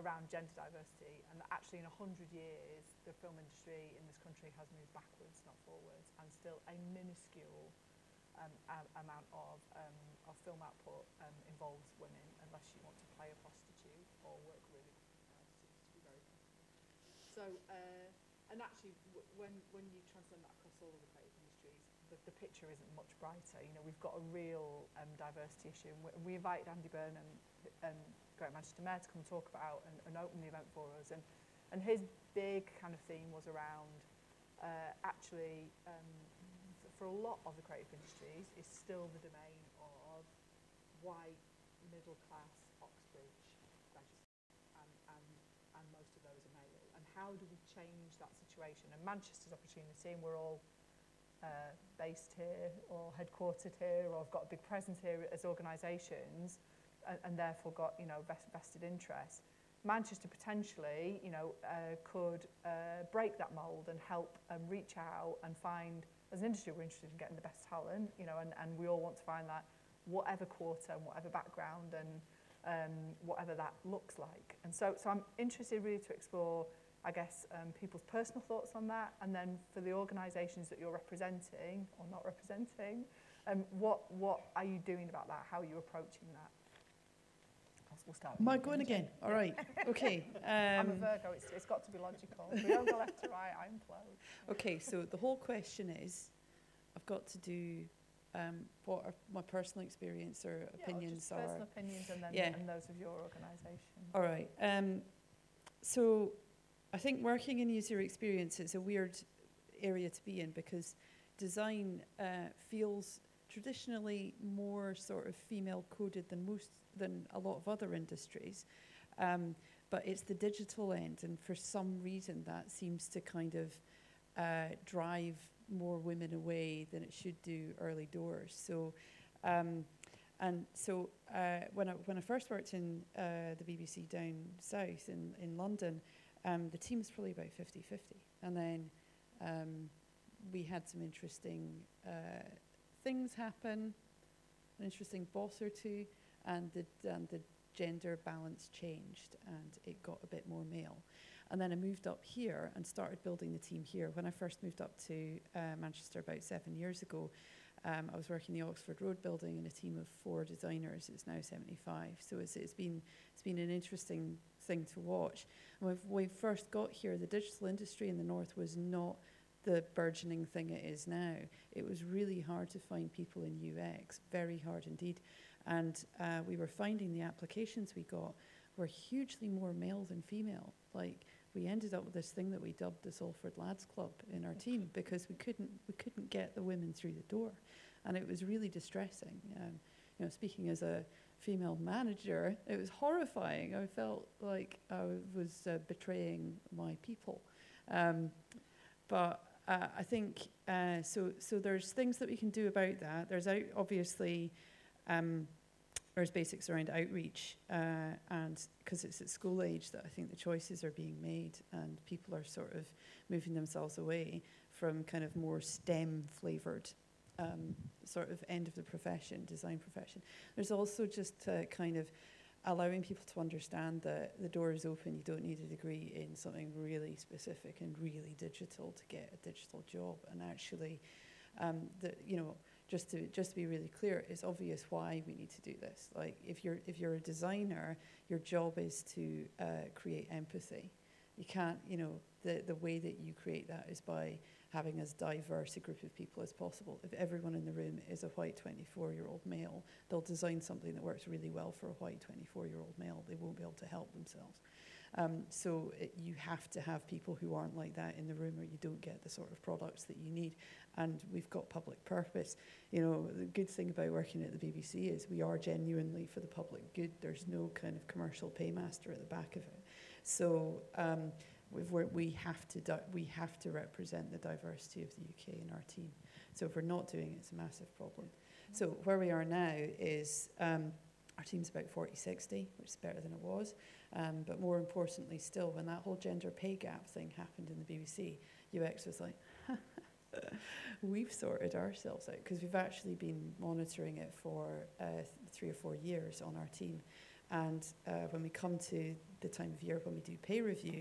around gender diversity, and that actually in one hundred years the film industry in this country has moved backwards, not forwards, and still a minuscule um, amount of, um, of film output um, involves women, unless you want to play a prostitute or work really hard. It seems to be very possible. So, uh, and actually w when, when you transcend that across all of the creative industries, the, the picture isn't much brighter. You know, we've got a real um, diversity issue, and we, we invited Andy Burnham, um, Great Manchester Mayor, to come talk about and, and open the event for us, and and his big kind of theme was around uh, actually um, for a lot of the creative industries is still the domain of white middle class Oxbridge graduates, and, and and most of those are male, and how do we change that situation? And Manchester's opportunity, and we're all uh, based here or headquartered here or have got a big presence here as organisations, and, and therefore got, you know, best vested interests. Manchester potentially, you know, uh, could uh, break that mould and help um, reach out and find, as an industry we're interested in getting the best talent, you know, and, and we all want to find that, whatever quarter and whatever background and um, whatever that looks like. And so, so I'm interested really to explore, I guess, um, people's personal thoughts on that, and then for the organisations that you're representing or not representing, um, what, what are you doing about that? How are you approaching that? We'll start. Am I going again? All right. Okay. Um, I'm a Virgo. It's, it's got to be logical. We don't go left to right. I implode. Okay. So the whole question is, I've got to do um, what are my personal experience or yeah, opinions or just are. Personal opinions, and then yeah. and those of your organisation. All right. Um, so I think working in user experience is a weird area to be in, because design uh, feels traditionally more sort of female coded than most than a lot of other industries, um, but it's the digital end, and for some reason that seems to kind of uh, drive more women away than it should do early doors. So, um, and so uh, when I when I first worked in uh, the B B C down south in in London, um, the team was probably about fifty fifty, and then um, we had some interesting Uh, things happen, an interesting boss or two, and the, and the gender balance changed and it got a bit more male. And then I moved up here and started building the team here. When I first moved up to uh, Manchester about seven years ago, um, I was working the Oxford Road building in a team of four designers. It's now seventy-five. So it's, it's, been, it's been an interesting thing to watch. And when we first got here, the digital industry in the north was not the burgeoning thing it is now. It was really hard to find people in U X, very hard indeed. And uh, we were finding the applications we got were hugely more male than female. Like, we ended up with this thing that we dubbed the Salford Lads Club in our team, because we couldn't we couldn't get the women through the door, and it was really distressing. Um, you know, speaking as a female manager, it was horrifying. I felt like I was uh, betraying my people. Um, but uh, I think uh, so. So there's things that we can do about that. There's out, obviously. Um, There's basics around outreach, uh, and because it's at school age that I think the choices are being made, and people are sort of moving themselves away from kind of more STEM-flavoured um, sort of end of the profession, design profession. There's also just uh, kind of allowing people to understand that the door is open, you don't need a degree in something really specific and really digital to get a digital job, and actually, um, the, you know, Just to just to be really clear, it's obvious why we need to do this. Like, if you're if you're a designer, your job is to uh, create empathy. You can't, you know, the the way that you create that is by having as diverse a group of people as possible. If everyone in the room is a white twenty-four-year-old male, they'll design something that works really well for a white twenty-four-year-old male. They won't be able to help themselves. Um, so it, you have to have people who aren't like that in the room, or you don't get the sort of products that you need. And we've got public purpose. You know, the good thing about working at the B B C is we are genuinely for the public good. There's no kind of commercial paymaster at the back of it. So um, we've, we're, we have to do, we have to represent the diversity of the U K in our team. So if we're not doing it, it's a massive problem. Mm-hmm. So where we are now is um, our team's about forty sixty, which is better than it was. Um, but more importantly still, when that whole gender pay gap thing happened in the B B C, U X was like, we've sorted ourselves out, because we've actually been monitoring it for uh, th three or four years on our team. And uh, when we come to the time of year when we do pay review,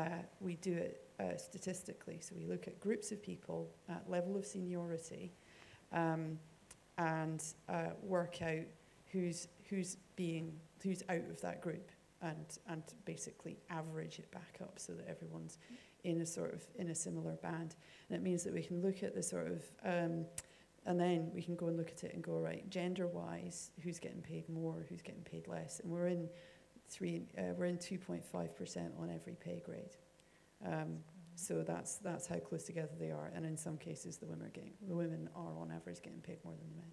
uh, we do it uh, statistically. So we look at groups of people at level of seniority um, and uh, work out who's, who's, being, who's out of that group. And, and basically average it back up so that everyone's in a sort of in a similar band, and it means that we can look at the sort of um, and then we can go and look at it and go, right, gender wise who's getting paid more, who's getting paid less, and we're in three uh, we're in two point five percent on every pay grade, um, so that's that's how close together they are, and in some cases the women are getting the women are on average getting paid more than the men.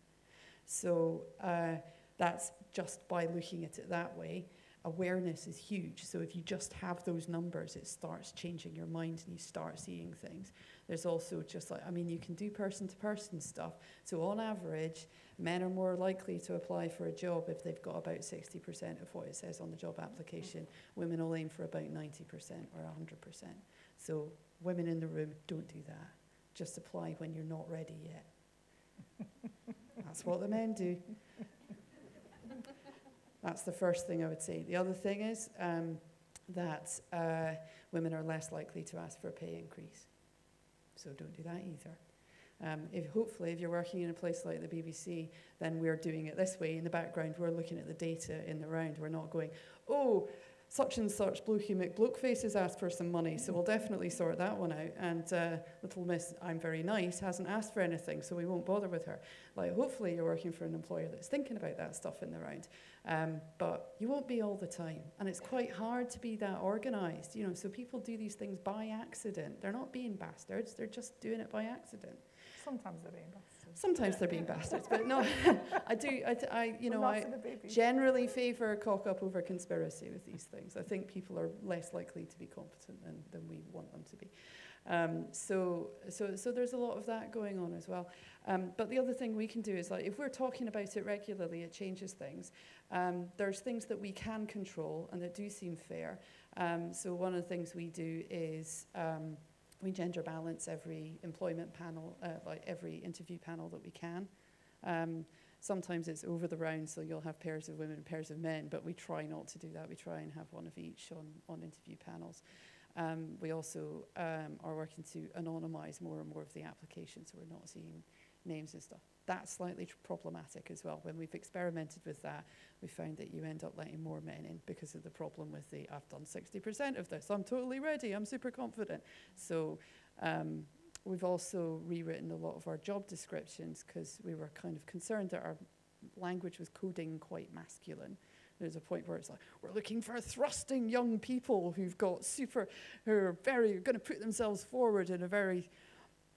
So uh, that's just by looking at it that way. Awareness is huge, so if you just have those numbers, it starts changing your mind and you start seeing things. There's also just like, I mean, you can do person-to-person stuff. So on average, men are more likely to apply for a job if they've got about sixty percent of what it says on the job application. Women will aim for about ninety percent or one hundred percent. So women in the room, don't do that. Just apply when you're not ready yet. That's what the men do. That's the first thing I would say. The other thing is um, that uh, women are less likely to ask for a pay increase. So don't do that either. Um, if hopefully, if you're working in a place like the B B C, then we're doing it this way. In the background, we're looking at the data in the round. We're not going, oh, such and such blokey McBlokeface has asked for some money, so we'll definitely sort that one out. And uh, little Miss I'm Very Nice hasn't asked for anything, so we won't bother with her. Like, hopefully you're working for an employer that's thinking about that stuff in the round. Um, but you won't be all the time, and it's quite hard to be that organised, you know. So people do these things by accident. They're not being bastards; they're just doing it by accident. Sometimes they're being bastards. Sometimes they're being bastards, but no, I do. I, I you know, I generally favour cock up over conspiracy with these things. I think people are less likely to be competent than, than we want them to be. Um, so, so, so there's a lot of that going on as well. Um, but the other thing we can do is, like, if we're talking about it regularly, it changes things. Um, there's things that we can control and that do seem fair. Um, so one of the things we do is um, we gender balance every employment panel, uh, like every interview panel that we can. Um, sometimes it's over the round, so you'll have pairs of women and pairs of men, but we try not to do that. We try and have one of each on, on interview panels. Um, we also um, are working to anonymise more and more of the applications, so we're not seeing names and stuff. That's slightly problematic as well. When we've experimented with that, we found that you end up letting more men in because of the problem with the, I've done sixty percent of this, I'm totally ready, I'm super confident. So um, We've also rewritten a lot of our job descriptions because we were kind of concerned that our language was coding quite masculine. There's a point where it's like, we're looking for thrusting young people who've got super, who are very, going to put themselves forward in a very,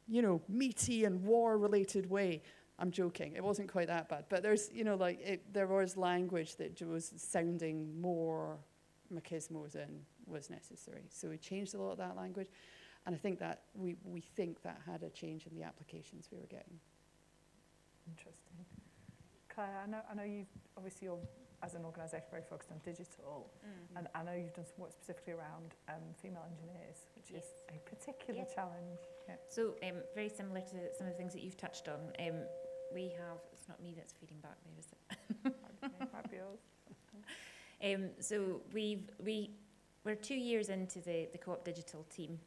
you know, meaty and war-related way. I'm joking, it wasn't quite that bad. But there's, you know, like, it, there was language that was sounding more machismo than was necessary. So we changed a lot of that language. And I think that, we, we think that had a change in the applications we were getting. Interesting. Claire, I know, I know you've, obviously you're, as an organisation, very focused on digital. Mm. And I know you've done some work specifically around um, female engineers, which yes. is a particular yeah. challenge. Yeah. So um, very similar to some of the things that you've touched on, um, we have, it's not me that's feeding back there, is it? It might be yours. Um, so we've, we, we're two years into the, the Co-op Digital team,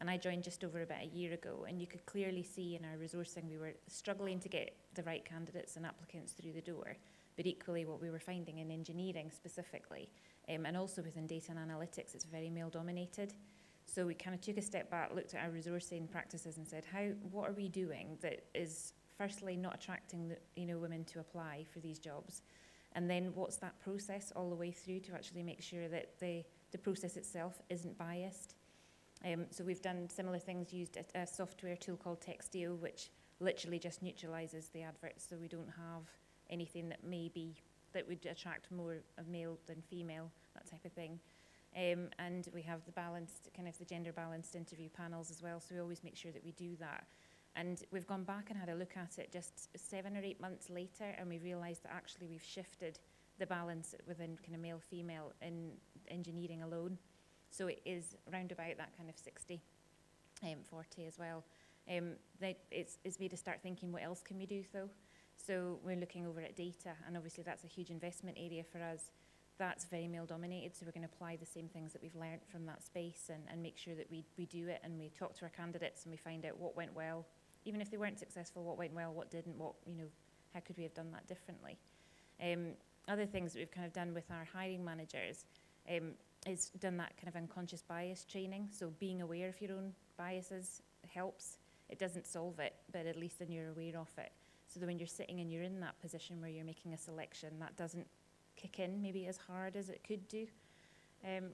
and I joined just over about a year ago, and you could clearly see in our resourcing we were struggling to get the right candidates and applicants through the door, but equally what we were finding in engineering specifically, um, and also within data and analytics, it's very male dominated. So we kind of took a step back, looked at our resourcing practices and said, how, what are we doing that is firstly not attracting the, you know, women to apply for these jobs? And then what's that process all the way through to actually make sure that the, the process itself isn't biased? Um, so we've done similar things, used a, a software tool called Textio, which literally just neutralizes the adverts, so we don't have anything that may be, that would attract more of male than female, that type of thing. Um, and we have the balanced, kind of the gender balanced interview panels as well, so we always make sure that we do that. And we've gone back and had a look at it just seven or eight months later, and we realized that actually we've shifted the balance within kind of male-female in engineering alone. So it is round about that kind of sixty, um, forty as well. Um, that it's, it's made us start thinking, what else can we do though? So we're looking over at data, and obviously that's a huge investment area for us. That's very male dominated, so we're going to apply the same things that we've learned from that space and, and make sure that we, we do it, and we talk to our candidates and we find out what went well. Even if they weren't successful, what went well, what didn't, what, you know, how could we have done that differently? Um, other things that we've kind of done with our hiring managers um, is done that kind of unconscious bias training. So being aware of your own biases helps. It doesn't solve it, but at least then you're aware of it. So that when you're sitting and you're in that position where you're making a selection, that doesn't kick in maybe as hard as it could do. Um,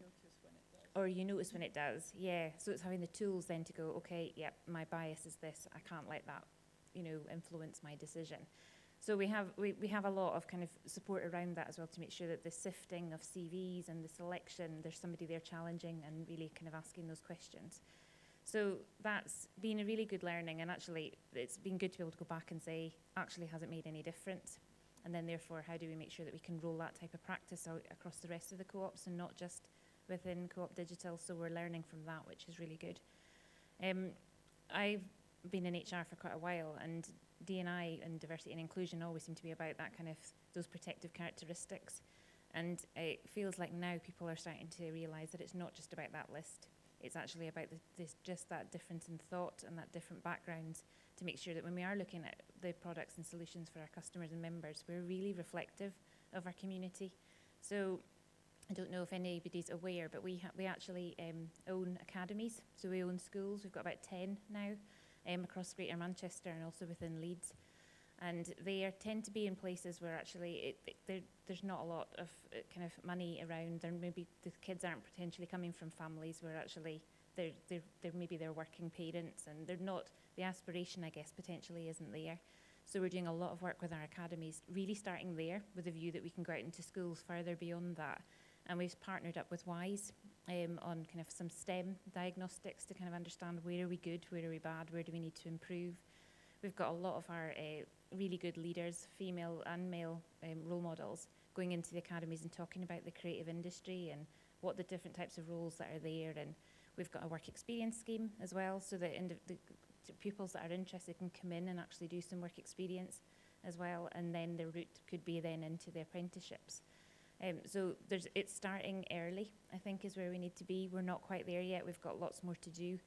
or you notice when it does, yeah. So it's having the tools then to go, okay, yep, my bias is this. I can't let that, you know, influence my decision. So we have we, we have a lot of kind of support around that as well to make sure that the sifting of C Vs and the selection, there's somebody there challenging and really kind of asking those questions. So that's been a really good learning, and actually it's been good to be able to go back and say, actually, has it made any difference? And then therefore, how do we make sure that we can roll that type of practice out across the rest of the co-ops and not just within Co-op Digital? So we're learning from that, which is really good. Um, I've been in H R for quite a while, and D and I and diversity and inclusion always seem to be about that kind of, those protective characteristics. And it feels like now people are starting to realise that it's not just about that list. It's actually about the, this, just that difference in thought and that different backgrounds to make sure that when we are looking at the products and solutions for our customers and members, we're really reflective of our community. So I don't know if anybody's aware, but we ha we actually um, own academies, so we own schools. We've got about ten now um, across Greater Manchester and also within Leeds, and they are, tend to be in places where actually it, it, there's not a lot of uh, kind of money around. There maybe the kids aren't potentially coming from families where actually they're, they're, they're maybe they're working parents, and they're not, the aspiration I guess potentially isn't there. So we're doing a lot of work with our academies, really starting there with a view that we can go out into schools further beyond that. And we've partnered up with WISE um, on kind of some STEM diagnostics to kind of understand where are we good, where are we bad, where do we need to improve. We've got a lot of our uh, really good leaders, female and male um, role models, going into the academies and talking about the creative industry and what the different types of roles that are there. And we've got a work experience scheme as well, so that the pupils that are interested can come in and actually do some work experience as well, and then the route could be then into the apprenticeships. Um, so there's, it's starting early, I think, is where we need to be. We're not quite there yet. We've got lots more to do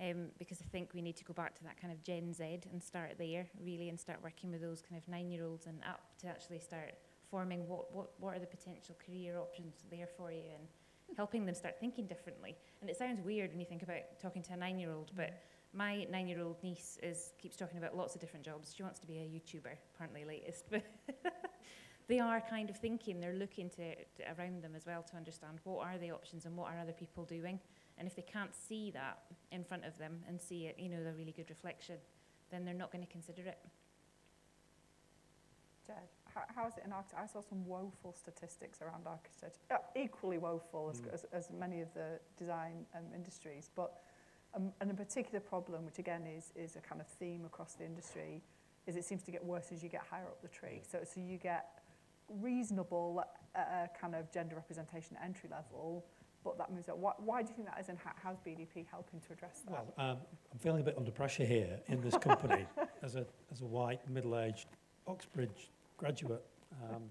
um, because I think we need to go back to that kind of Gen Z and start there, really, and start working with those kind of nine-year-olds and up to actually start forming what, what, what are the potential career options there for you and helping them start thinking differently. And it sounds weird when you think about talking to a nine-year-old, but my nine-year-old niece is keeps talking about lots of different jobs. She wants to be a YouTuber, apparently latest. But they are kind of thinking, they're looking to, to around them as well to understand what are the options and what are other people doing. And if they can't see that in front of them and see it, you know, the really good reflection, then they're not going to consider it. Jed, how, how is it in architecture? I saw some woeful statistics around architecture, uh, equally woeful as, mm. as, as many of the design um, industries, but um, and a particular problem, which again is, is a kind of theme across the industry, is it seems to get worse as you get higher up the tree. So, so you get reasonable uh, kind of gender representation at entry level, but that moves up. Why, why do you think that is, and how, how's B D P helping to address that? Well, um, I'm feeling a bit under pressure here in this company as a as a white, middle-aged Oxbridge graduate. Um,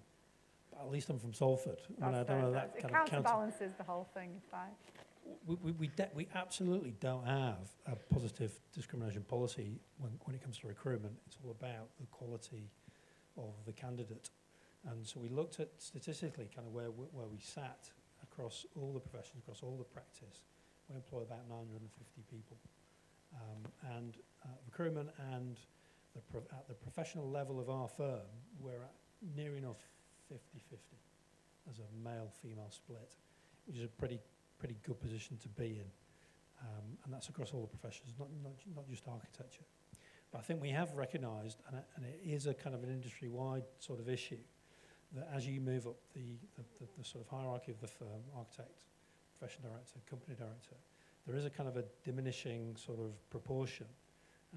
but at least I'm from Salford. I mean, I don't know that kind of counterbalances the whole thing, if I... We, we, we, de we absolutely don't have a positive discrimination policy when, when it comes to recruitment. It's all about the quality of the candidate. And so we looked at statistically kind of where, where we sat across all the professions, across all the practice. We employ about nine hundred fifty people. Um, and uh, recruitment and the pro at the professional level of our firm, we're at near enough fifty fifty as a male-female split, which is a pretty pretty good position to be in. Um, and that's across all the professions, not, not, not just architecture. But I think we have recognised, and, uh, and it is a kind of an industry-wide sort of issue, that as you move up the, the, the, the sort of hierarchy of the firm, architect, professional director, company director, there is a kind of a diminishing sort of proportion.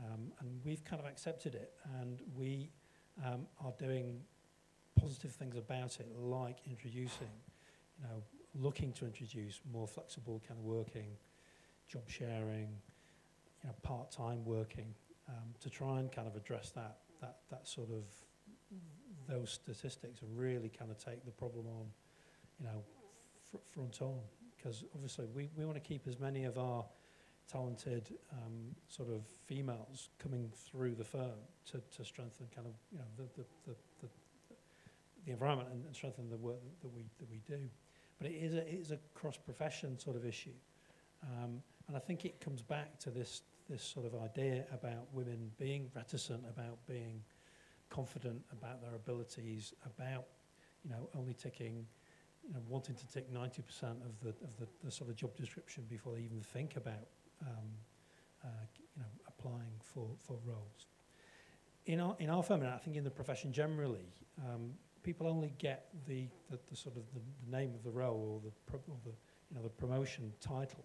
Um, and we've kind of accepted it, and we um, are doing positive things about it, like introducing, you know, looking to introduce more flexible kind of working, job sharing, you know, part-time working, um, to try and kind of address that, that, that sort of, those statistics, and really kind of take the problem on, you know, fr front on. Because obviously we, we want to keep as many of our talented um, sort of females coming through the firm to, to strengthen kind of, you know, the, the, the, the, the environment and, and strengthen the work that we, that we do. But it is a, it is a cross-profession sort of issue. Um, and I think it comes back to this, this sort of idea about women being reticent, about being confident about their abilities, about, you know, only ticking, you know, wanting to tick ninety percent of the of the, the sort of job description before they even think about, um, uh, you know, applying for for roles. In our in our firm, and I think in the profession generally, um, people only get the, the the sort of the, the name of the role or the pro or the you know the promotion title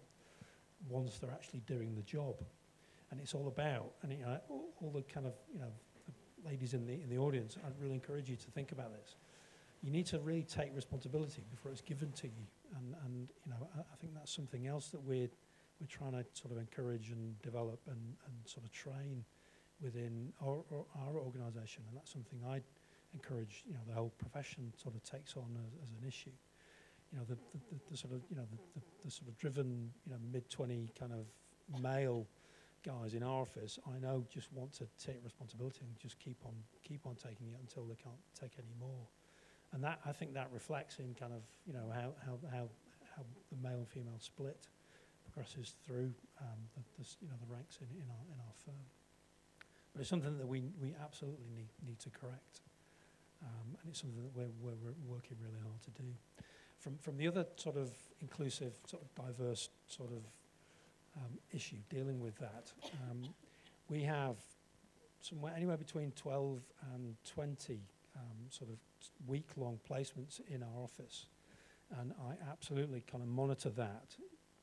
once they're actually doing the job, and it's all about and you know all, all the kind of you know. Ladies in the, in the audience, I'd really encourage you to think about this. You need to really take responsibility before it's given to you. And, and you know, I, I think that's something else that we're, we're trying to sort of encourage and develop and, and sort of train within our, our, our organisation. And that's something I'd encourage, you know, the whole profession sort of takes on as, as an issue. You know, the, the, the, the sort of, you know, the, the, the sort of driven, you know, mid twenty kind of male guys in our office, I know, just want to take responsibility and just keep on keep on taking it until they can't take any more. And that, I think that reflects in kind of, you know, how how, how, how the male and female split progresses through um, the, the, you know, the ranks in, in, our, in our firm. But it's something that we, we absolutely need, need to correct. Um, and it's something that we're, we're, we're working really hard to do. From, from the other sort of inclusive, sort of diverse sort of Um, issue, dealing with that. Um, we have somewhere anywhere between twelve and twenty um, sort of week-long placements in our office, and I absolutely kind of monitor that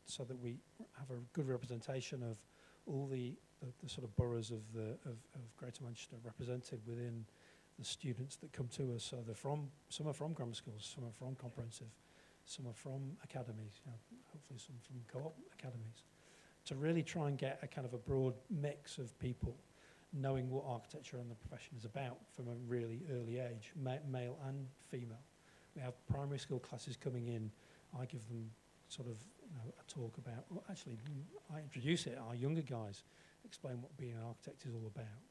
so that we have a good representation of all the, the, the sort of boroughs of, the, of, of Greater Manchester represented within the students that come to us. So they're from, some are from grammar schools, some are from comprehensive, some are from academies, you know, hopefully some from co-op academies, to really try and get a kind of a broad mix of people knowing what architecture and the profession is about from a really early age, ma male and female. We have primary school classes coming in. I give them sort of you know, a talk about, well, actually, I introduce it, our younger guys explain what being an architect is all about.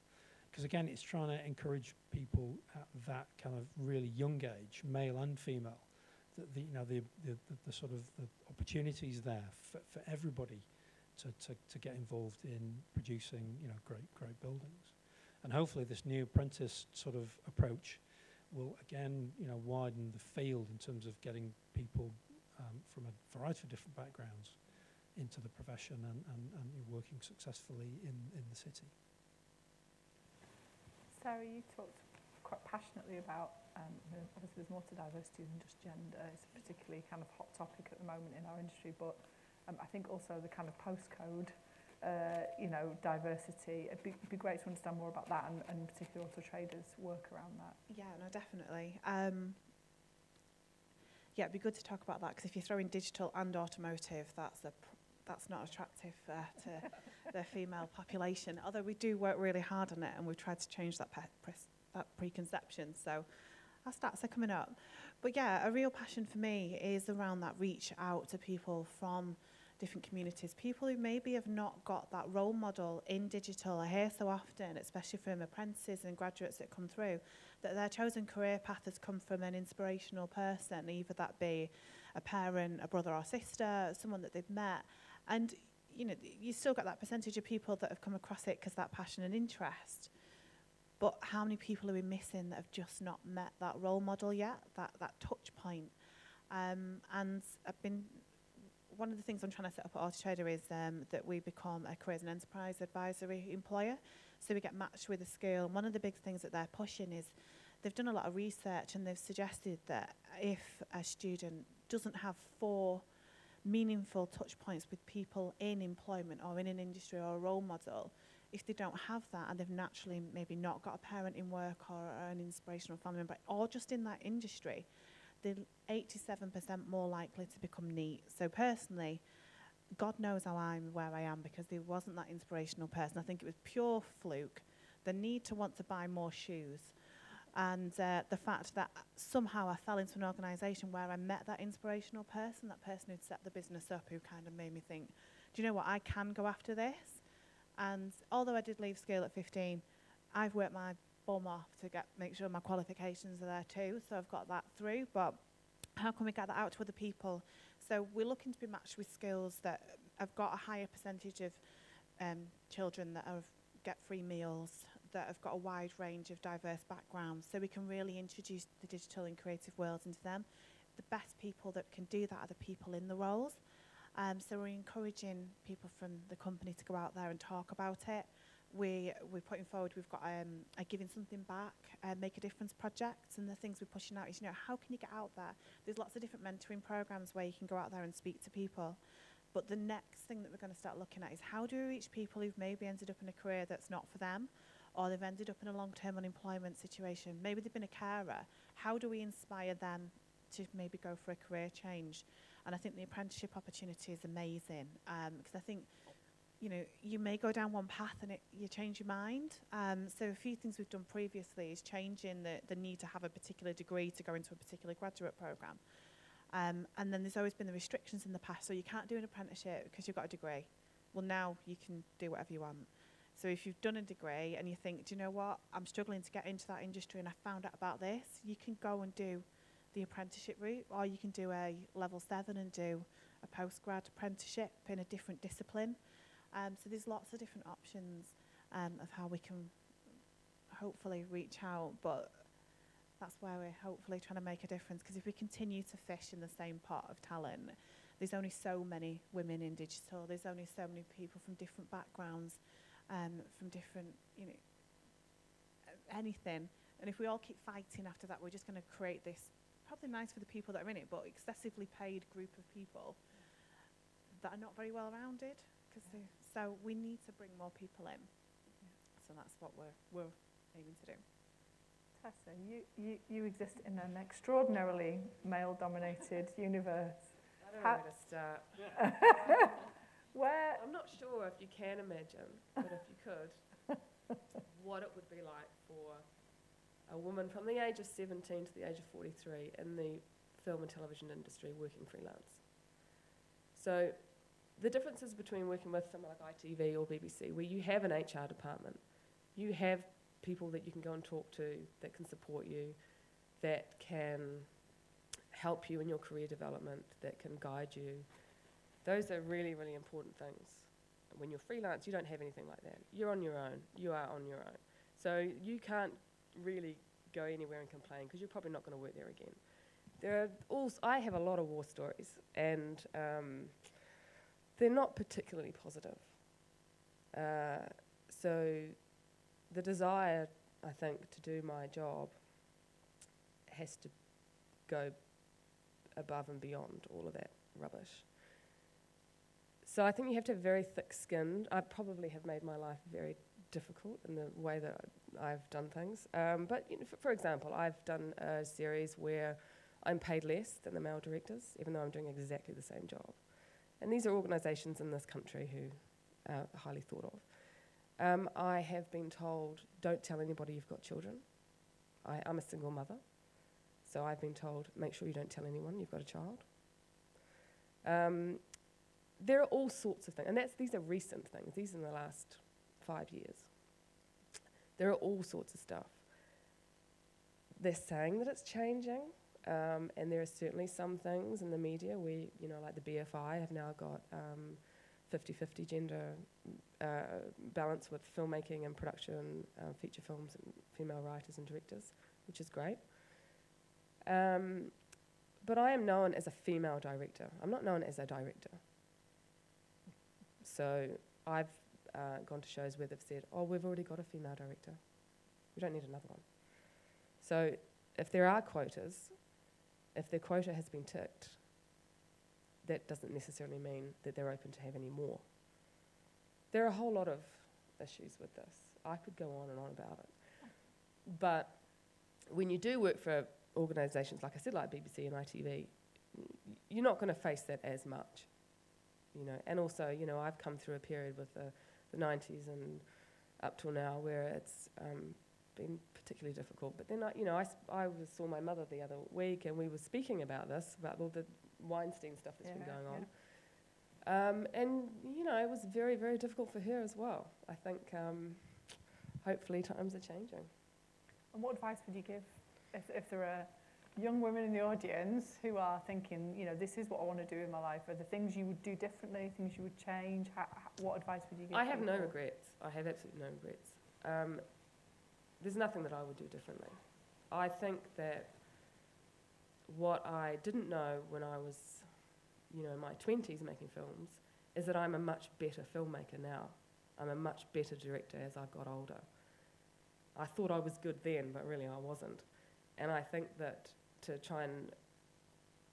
Because again, it's trying to encourage people at that kind of really young age, male and female, that the, you know, the, the, the, the sort of the opportunities there for, for everybody to, to, to get involved in producing, you know, great, great buildings. And hopefully this new apprentice sort of approach will again, you know, widen the field in terms of getting people um, from a variety of different backgrounds into the profession and, and, and working successfully in, in the city. Sarah, you talked quite passionately about, um, obviously there's more to diversity than just gender, it's a particularly kind of hot topic at the moment in our industry, but um, I think also the kind of postcode, uh, you know, diversity, it'd be, it'd be great to understand more about that and, and particularly Auto Trader's work around that. Yeah, no, definitely. Um, yeah, it'd be good to talk about that, because if you throw in digital and automotive, that's a pr that's not attractive uh, to the female population, although we do work really hard on it and we've tried to change that, that preconception, so our stats are coming up. But yeah, a real passion for me is around that reach out to people from different communities, people who maybe have not got that role model in digital. I hear so often, especially from apprentices and graduates that come through, that their chosen career path has come from an inspirational person, either that be a parent, a brother or sister, someone that they've met. And you know, you still got that percentage of people that have come across it because that passion and interest. But how many people are we missing that have just not met that role model yet, that, that touch point? Um, and I've been, one of the things I'm trying to set up at Auto Trader is um, that we become a careers and enterprise advisory employer. So we get matched with a skill. And one of the big things that they're pushing is they've done a lot of research and they've suggested that if a student doesn't have four meaningful touch points with people in employment or in an industry or a role model, if they don't have that and they've naturally maybe not got a parent in work or an inspirational family member or just in that industry, they're eighty-seven percent more likely to become neat. So personally, God knows how I'm where I am because there wasn't that inspirational person. I think it was pure fluke, the need to want to buy more shoes. And uh, the fact that somehow I fell into an organisation where I met that inspirational person, that person who'd set the business up, who kind of made me think, do you know what, I can go after this. And although I did leave school at fifteen, I've worked my bum off to get, make sure my qualifications are there too, so I've got that through, but how can we get that out to other people? So we're looking to be matched with skills that have got a higher percentage of um, children that have, get free meals, that have got a wide range of diverse backgrounds, so we can really introduce the digital and creative worlds into them. The best people that can do that are the people in the roles. Um, so we're encouraging people from the company to go out there and talk about it. We, we're putting forward, we've got um, a Giving Something Back, uh, Make a Difference project, and the things we're pushing out is, you know, how can you get out there? There's lots of different mentoring programs where you can go out there and speak to people. But the next thing that we're going to start looking at is how do we reach people who've maybe ended up in a career that's not for them, or they've ended up in a long-term unemployment situation. Maybe they've been a carer. How do we inspire them to maybe go for a career change? And I think the apprenticeship opportunity is amazing, because um, I think, you know, you may go down one path and it, you change your mind. Um, so a few things we've done previously is changing the, the need to have a particular degree to go into a particular graduate program. Um, and then there's always been the restrictions in the past, so you can't do an apprenticeship because you've got a degree. Well, now you can do whatever you want. So if you've done a degree and you think, do you know what, I'm struggling to get into that industry and I found out about this, you can go and do the apprenticeship route, or you can do a level seven and do a post-grad apprenticeship in a different discipline. Um, so there's lots of different options um, of how we can hopefully reach out, but that's where we're hopefully trying to make a difference, because if we continue to fish in the same pot of talent, there's only so many women in digital, there's only so many people from different backgrounds, um, from different, you know, anything. And if we all keep fighting after that, we're just going to create this, probably nice for the people that are in it, but excessively paid group of people that are not very well rounded. Cause yeah. So we need to bring more people in. Yeah. So that's what we're, we're aiming to do. Tessa, you, you, you exist in an extraordinarily male-dominated universe. I don't know How where to start. Yeah. Where? I'm not sure if you can imagine, but if you could, what it would be like for a woman from the age of seventeen to the age of forty-three in the film and television industry working freelance. So the differences between working with someone like I T V or B B C, where you have an H R department, you have people that you can go and talk to, that can support you, that can help you in your career development, that can guide you. Those are really, really important things. When you're freelance, you don't have anything like that. You're on your own. You are on your own. So you can't really go anywhere and complain because you're probably not going to work there again. There are also, I have a lot of war stories, and um, they're not particularly positive. Uh, so the desire, I think, to do my job has to go above and beyond all of that rubbish. So I think you have to have very thick-skinned. I probably have made my life very difficult in the way that I've done things. Um, but you know, for, for example, I've done a series where I'm paid less than the male directors, even though I'm doing exactly the same job. And these are organisations in this country who are highly thought of. Um, I have been told, don't tell anybody you've got children. I, I'm a single mother. So I've been told, make sure you don't tell anyone you've got a child. Um, there are all sorts of things, and that's, these are recent things. These are in the last five years. There are all sorts of stuff. They're saying that it's changing, um, and there are certainly some things in the media where, you know, like the B F I have now got fifty fifty um, gender uh, balance with filmmaking and production, uh, feature films, and female writers and directors, which is great. Um, but I am known as a female director. I'm not known as a director. So I've uh, gone to shows where they've said, oh, we've already got a female director. We don't need another one. So if there are quotas, if their quota has been ticked, that doesn't necessarily mean that they're open to have any more. There are a whole lot of issues with this. I could go on and on about it. But when you do work for organisations, like I said, like B B C and I T V, you're not going to face that as much. You know, and also, you know, I've come through a period with the, the nineties and up till now where it's um, been particularly difficult. But then, I, you know, I, I saw my mother the other week, and we were speaking about this, about all the Weinstein stuff that's yeah, been going on. Yeah. Um, and, you know, it was very, very difficult for her as well. I think um, hopefully times are changing. And what advice would you give if, if there are young women in the audience who are thinking, you know, this is what I want to do in my life? Are the things you would do differently, things you would change? How, how, what advice would you give? I have no regrets. I have absolutely no regrets. Um, there's nothing that I would do differently. I think that what I didn't know when I was, you know, in my twenties making films is that I'm a much better filmmaker now. I'm a much better director as I got older. I thought I was good then, but really I wasn't. And I think that to try and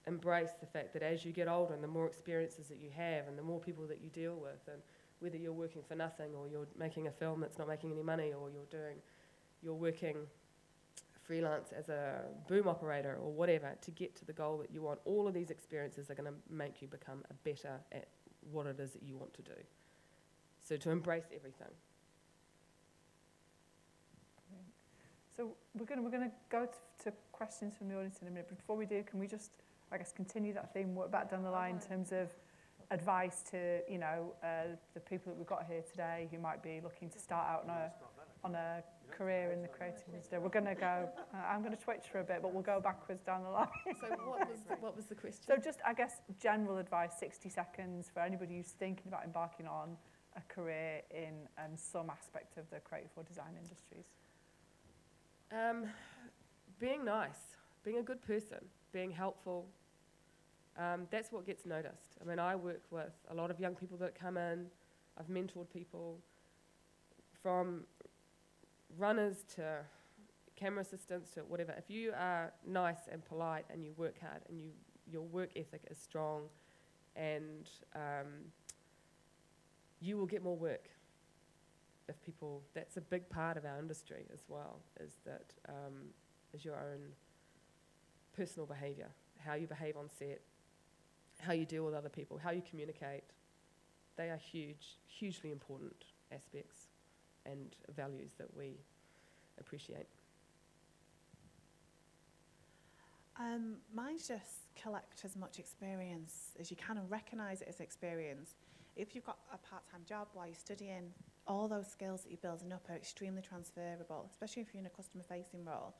embrace the fact that as you get older and the more experiences that you have and the more people that you deal with, and whether you're working for nothing or you're making a film that's not making any money, or you're doing, you're working freelance as a boom operator or whatever, to get to the goal that you want, all of these experiences are going to make you become a better at what it is that you want to do. So to embrace everything. So we're going to, we're going to go to, to questions from the audience in a minute. But before we do, can we just, I guess, continue that theme, work back down the line in terms of advice to, you know, uh, the people that we've got here today who might be looking to start out on a, on a career in the creative industry. We're going to go, uh, I'm going to twitch for a bit, but we'll go backwards down the line. So what was the, what was the question? So just, I guess, general advice, sixty seconds, for anybody who's thinking about embarking on a career in um, some aspect of the creative or design industries. Um, being nice, being a good person, being helpful, um, that's what gets noticed. I mean, I work with a lot of young people that come in. I've mentored people from runners to camera assistants to whatever. If you are nice and polite and you work hard and you, your work ethic is strong, and um, you will get more work. If people, that's a big part of our industry as well, is that um, is your own personal behaviour, how you behave on set, how you deal with other people, how you communicate. They are huge, hugely important aspects and values that we appreciate. Um, mine's just collect as much experience as you can and recognise it as experience. If you've got a part-time job while you're studying, all those skills that you're building up are extremely transferable, especially if you're in a customer-facing role.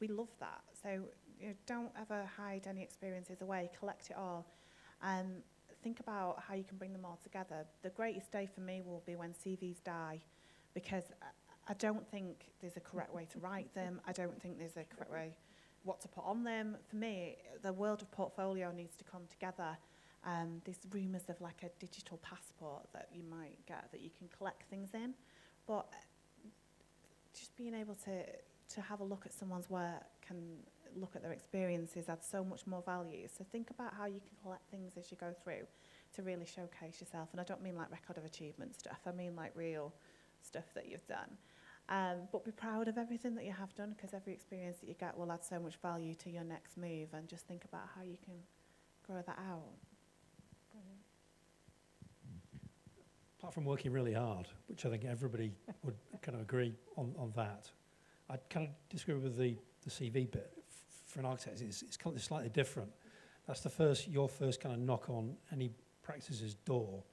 We love that. So you know, don't ever hide any experiences away. Collect it all. Um, think about how you can bring them all together. The greatest day for me will be when C Vs die, because I, I don't think there's a correct way to write them. I don't think there's a correct way what to put on them. For me, the world of portfolio needs to come together. Um, there's rumours of like a digital passport that you might get that you can collect things in, but just being able to to have a look at someone's work and look at their experiences adds so much more value. So think about how you can collect things as you go through to really showcase yourself. And I don't mean like record of achievement stuff. I mean like real stuff that you've done. Um, but be proud of everything that you have done, because every experience that you get will add so much value to your next move. And just think about how you can grow that out. Brilliant. Apart from working really hard, which I think everybody would kind of agree on, on that, I kind of disagree with the, the C V bit. For an architect, it's, it's slightly different. That's the first, your first kind of knock on any practice's door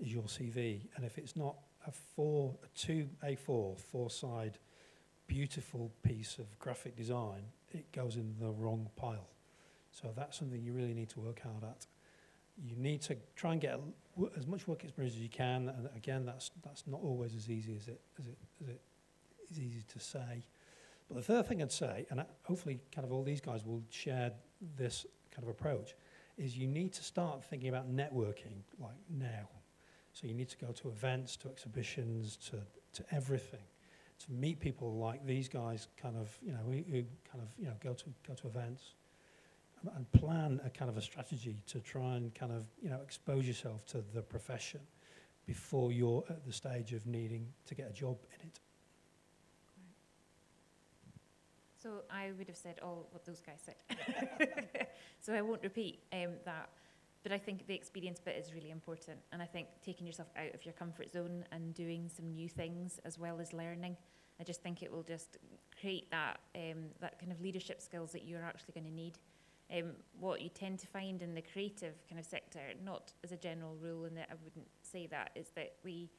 is your C V. And if it's not a four, a two A four, four-side, beautiful piece of graphic design, it goes in the wrong pile. So that's something you really need to work hard at. You need to try and get a, as much work experience as you can. And again, that's that's not always as easy as it as it as it is easy to say. But the third thing I'd say, and hopefully kind of all these guys will share this kind of approach, is you need to start thinking about networking like now. So you need to go to events, to exhibitions, to, to everything, to meet people like these guys kind of, you know, who, who kind of, you know, go to, go to events and, and plan a kind of a strategy to try and kind of, you know, expose yourself to the profession before you're at the stage of needing to get a job in it. So I would have said all what those guys said. So I won't repeat um, that. But I think the experience bit is really important. And I think taking yourself out of your comfort zone and doing some new things as well as learning, I just think it will just create that, um, that kind of leadership skills that you're actually going to need. Um, what you tend to find in the creative kind of sector, not as a general rule, and that I wouldn't say that, is that we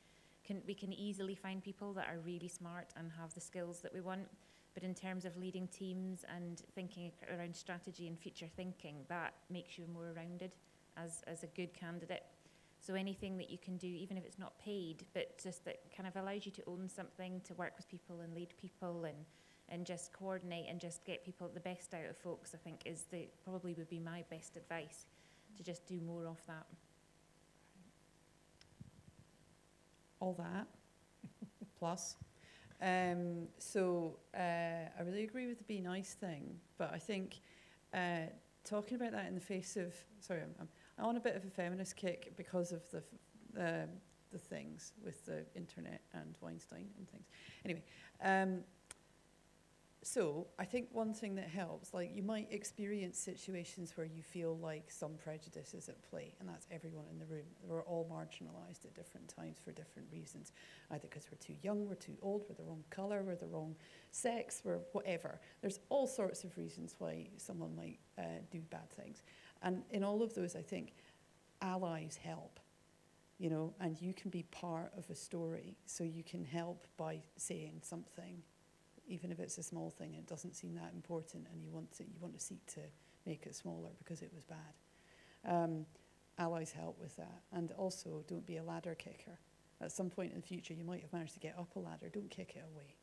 can, we can easily find people that are really smart and have the skills that we want. But in terms of leading teams and thinking around strategy and future thinking, that makes you more rounded as, as a good candidate. So anything that you can do, even if it's not paid, but just that kind of allows you to own something, to work with people and lead people and, and just coordinate and just get people the best out of folks, I think is the, probably would be my best advice, to just do more of that. All that, plus. Um, so uh, I really agree with the be nice thing, but I think uh, talking about that in the face of, sorry, I'm, I'm on a bit of a feminist kick because of the, f uh, the things with the internet and Weinstein and things. Anyway, um, so I think one thing that helps, like you might experience situations where you feel like some prejudice is at play, and that's everyone in the room. We're all marginalized at different times for different reasons, either because we're too young, we're too old, we're the wrong color, we're the wrong sex, we're whatever. There's all sorts of reasons why someone might uh, do bad things. And in all of those, I think allies help, you know, and you can be part of a story. So you can help by saying something, even if it's a small thing and it doesn't seem that important, and you want to, you want to seek to make it smaller because it was bad. Um, allies help with that. And also, don't be a ladder kicker. At some point in the future, you might have managed to get up a ladder. Don't kick it away.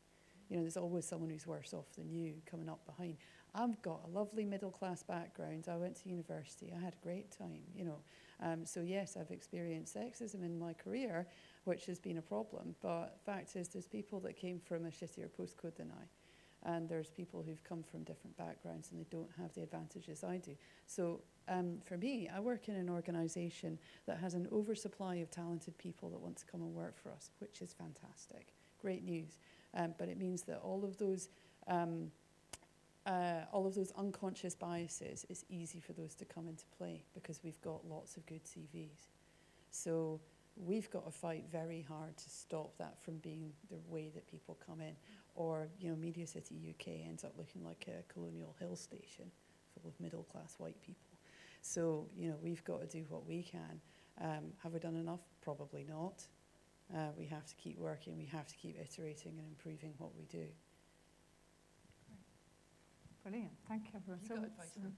You know, there's always someone who's worse off than you coming up behind. I've got a lovely middle-class background. I went to university. I had a great time, you know. Um, so, yes, I've experienced sexism in my career, which has been a problem. But the fact is, there's people that came from a shittier postcode than I. And there's people who've come from different backgrounds and they don't have the advantages I do. So um, for me, I work in an organisation that has an oversupply of talented people that want to come and work for us, which is fantastic. Great news. Um, but it means that all of those, um, uh, all of those unconscious biases, it's easy for those to come into play because we've got lots of good C Vs. So we've got to fight very hard to stop that from being the way that people come in. Or, you know, Media City U K ends up looking like a colonial hill station full of middle-class white people. So, you know, we've got to do what we can. Um, have we done enough? Probably not. Uh, we have to keep working. We have to keep iterating and improving what we do. Brilliant. Thank you, everyone. You so got advice, um,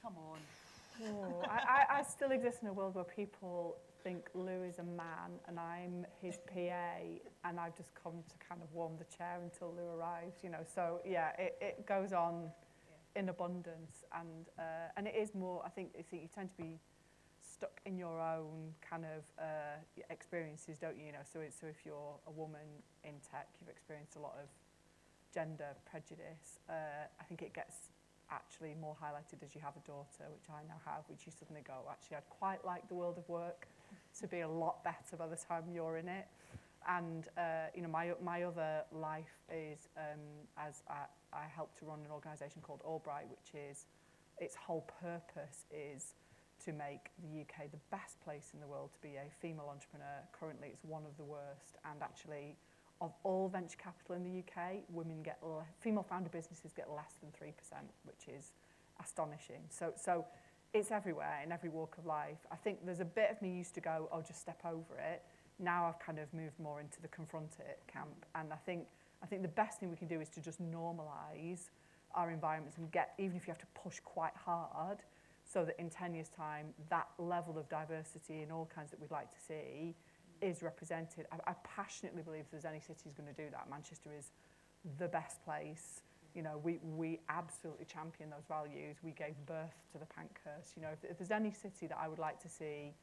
come on. Oh, I, I still exist in a world where people think Lou is a man and I'm his P A, and I've just come to kind of warm the chair until Lou arrives, you know. So yeah, it, it goes on in abundance, and uh, and it is more. I think it's, you tend to be stuck in your own kind of uh, experiences, don't you? You know, so it's, so if you're a woman in tech, you've experienced a lot of gender prejudice. Uh, I think it gets actually more highlighted as you have a daughter, which I now have, which you suddenly go, actually, I'd quite like the world of work to be a lot better by the time you're in it. And uh, you know, my my other life is um, as I, I help to run an organisation called Albright, which is, its whole purpose is to make the U K the best place in the world to be a female entrepreneur. Currently, it's one of the worst, and actually, of all venture capital in the U K, women get le female-founded businesses get less than three percent, which is astonishing. So, so it's everywhere in every walk of life. I think there's a bit of me used to go, "Oh, just step over it." Now I've kind of moved more into the confront it camp, and I think I think the best thing we can do is to just normalise our environments and get, even if you have to push quite hard, so that in ten years' time, that level of diversity and all kinds that we'd like to see is represented. I, I passionately believe if there's any city who's going to do that, Manchester is the best place. You know, we, we absolutely champion those values. We gave birth to the Pank Curse. You know, if, if there's any city that I would like to see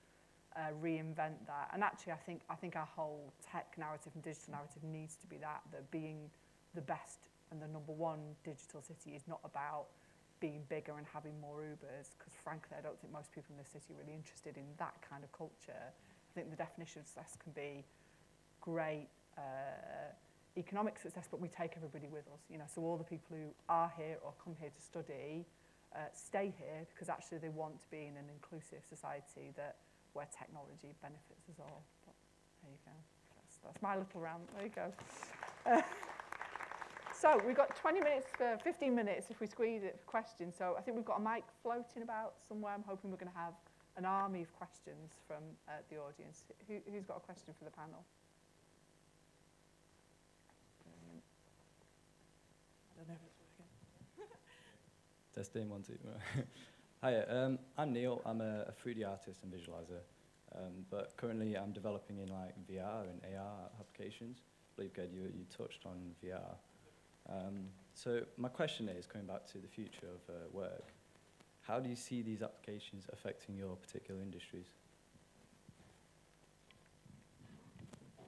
Uh, reinvent that, and actually I think I think our whole tech narrative and digital narrative needs to be that, that being the best and the number one digital city is not about being bigger and having more Ubers, because frankly I don't think most people in this city are really interested in that kind of culture. I think the definition of success can be great uh, economic success, but we take everybody with us, you know, so all the people who are here or come here to study uh, stay here because actually they want to be in an inclusive society that where technology benefits us all. But there you go. That's, that's my little rant. There you go. Uh, so we've got twenty minutes, for fifteen minutes if we squeeze it, for questions. So I think we've got a mic floating about somewhere. I'm hoping we're going to have an army of questions from uh, the audience. Who, who's got a question for the panel? I don't know if it's working. Testing one, two. Hi, um, I'm Neil. I'm a, a three D artist and visualizer, um, but currently I'm developing in like V R and A R applications. I believe, Ged, you, you touched on V R. Um, so my question is, coming back to the future of uh, work, how do you see these applications affecting your particular industries?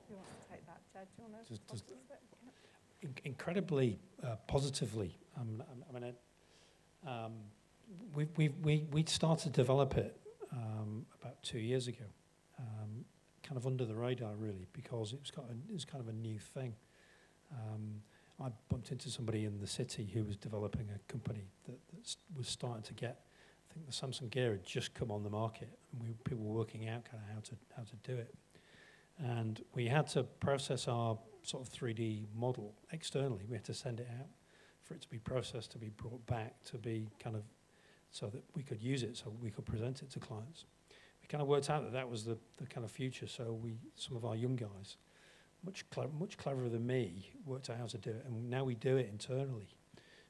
Who wants to take that, Jed? Do you want to talk to us a bit? Incredibly uh, positively. Um, I mean, it, um, We we we we started to develop it um, about two years ago, um, kind of under the radar really, because it was kind of, it was kind of a new thing. Um, I bumped into somebody in the city who was developing a company that, that was starting to get. I think the Samsung Gear had just come on the market, and we people were working out kind of how to how to do it, and we had to process our sort of three D model externally. We had to send it out for it to be processed, to be brought back, to be kind of, so that we could use it, so we could present it to clients. We kind of worked out that that was the, the kind of future, so we, some of our young guys, much, cle much cleverer than me, worked out how to do it, and now we do it internally.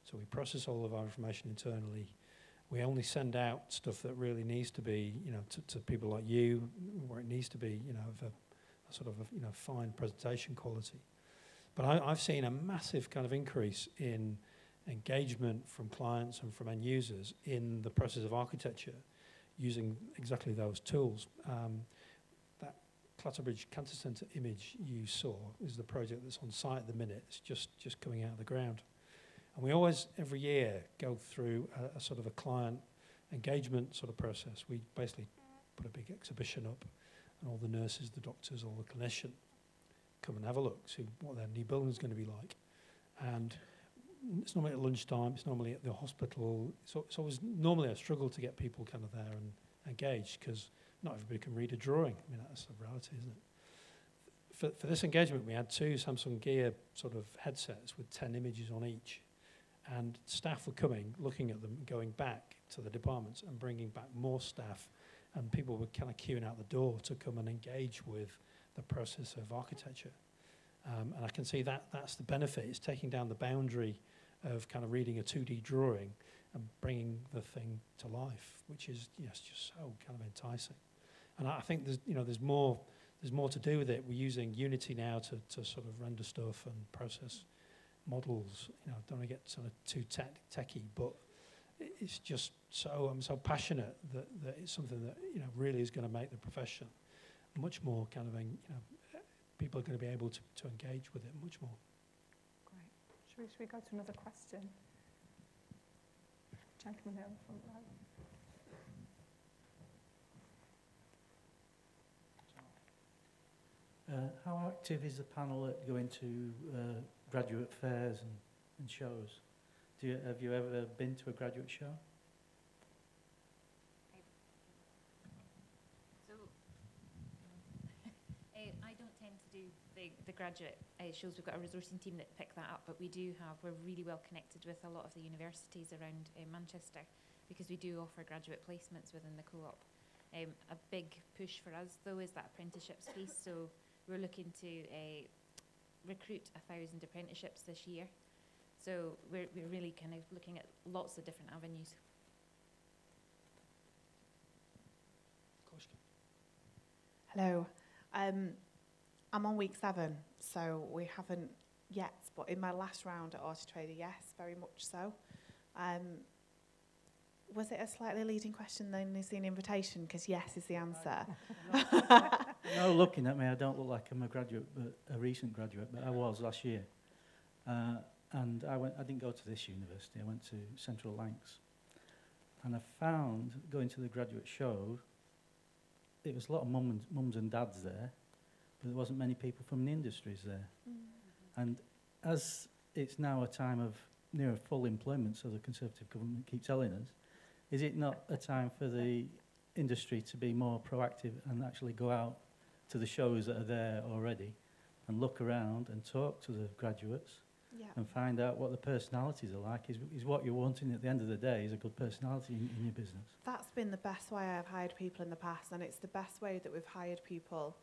So we process all of our information internally. We only send out stuff that really needs to be, you know, to, to people like you, where it needs to be, you know, of a, a sort of, a, you know, fine presentation quality. But I, I've seen a massive kind of increase in engagement from clients and from end users in the process of architecture using exactly those tools. Um, that Clatterbridge Cancer Centre image you saw is the project that's on site at the minute. It's just, just coming out of the ground. And we always, every year, go through a, a sort of a client engagement sort of process. We basically put a big exhibition up, and all the nurses, the doctors, all the clinicians come and have a look, see what their new building is going to be like. And it's normally at lunchtime, it's normally at the hospital, so it's always normally a struggle to get people kind of there and engaged, because not everybody can read a drawing. I mean, that's the reality, isn't it? For, for this engagement, we had two Samsung Gear sort of headsets with ten images on each, and staff were coming, looking at them, going back to the departments and bringing back more staff, and people were kind of queuing out the door to come and engage with the process of architecture. Um, and I can see that that's the benefit. It's taking down the boundary of kind of reading a two D drawing and bringing the thing to life, which is you know, it's just so kind of enticing. And I, I think there's you know there's more there's more to do with it. We're using Unity now to to sort of render stuff and process models. You know, don't want to get sort of too tech techy, but it's just so I'm so passionate that, that it's something that you know really is going to make the profession much more kind of you know people are going to be able to, to engage with it much more. Great. Should we, should we go to another question? Gentleman there on the front row. Uh, how active is the panel at going to uh, graduate fairs and, and shows? Do you, have you ever been to a graduate show? So, uh, I don't tend to do the, the graduate uh, shows. We've got a resourcing team that pick that up, but we do have, we're really well connected with a lot of the universities around uh, Manchester because we do offer graduate placements within the co-op. Um, a big push for us, though, is that apprenticeships piece. So we're looking to uh, recruit a thousand apprenticeships this year. So we're, we're really kind of looking at lots of different avenues. Hello. Um, I'm on week seven, so we haven't yet, but in my last round at Auto Trader, yes, very much so. Um, was it a slightly leading question then is the invitation? Because yes is the answer. No, looking at me, I don't look like I'm a graduate, but a recent graduate, but I was last year. Uh, And I, went, I didn't go to this university, I went to Central Lancs. And I found, going to the graduate show, it was a lot of mum and, mums and dads there, but there wasn't many people from the industries there. Mm-hmm. And as it's now a time of near full employment, so the Conservative government keeps telling us, is it not a time for the industry to be more proactive and actually go out to the shows that are there already and look around and talk to the graduates? Yeah. And find out what the personalities are like is, is what you're wanting at the end of the day is a good personality in, in your business. That's been the best way I've hired people in the past, and it's the best way that we've hired people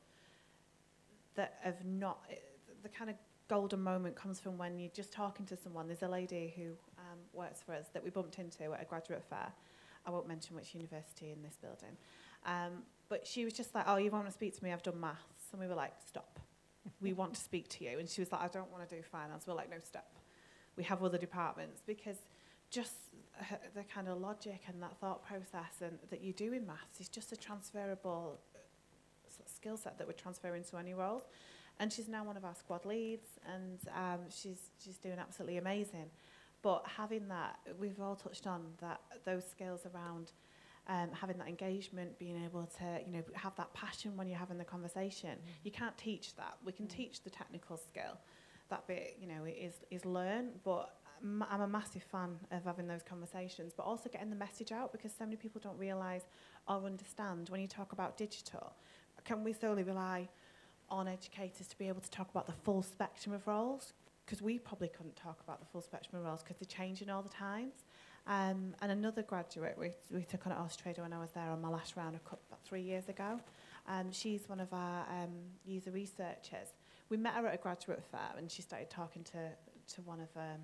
that have not... It, the kind of golden moment comes from when you're just talking to someone. There's a lady who um, works for us that we bumped into at a graduate fair. I won't mention which university in this building. Um, but she was just like, oh, you want to speak to me? I've done maths. And we were like, stop. We want to speak to you. And she was like, I don't want to do finance. We're like, no, stop. We have other departments. Because just her, the kind of logic and that thought process and that you do in maths is just a transferable skill set that we're transferring to any role. And she's now one of our squad leads, and um, she's, she's doing absolutely amazing. But having that, we've all touched on that, those skills around Um, having that engagement, being able to, you know, have that passion when you're having the conversation. Mm. You can't teach that. We can mm. teach the technical skill. That bit, you know, is, is learned, but I'm, I'm a massive fan of having those conversations, but also getting the message out, because so many people don't realise or understand when you talk about digital. Can we solely rely on educators to be able to talk about the full spectrum of roles? Because we probably couldn't talk about the full spectrum of roles because they're changing all the times. Um, and another graduate we, we took on at Auto Trader when I was there on my last round a couple, about three years ago. Um, she's one of our um, user researchers. We met her at a graduate fair, and she started talking to, to one of um,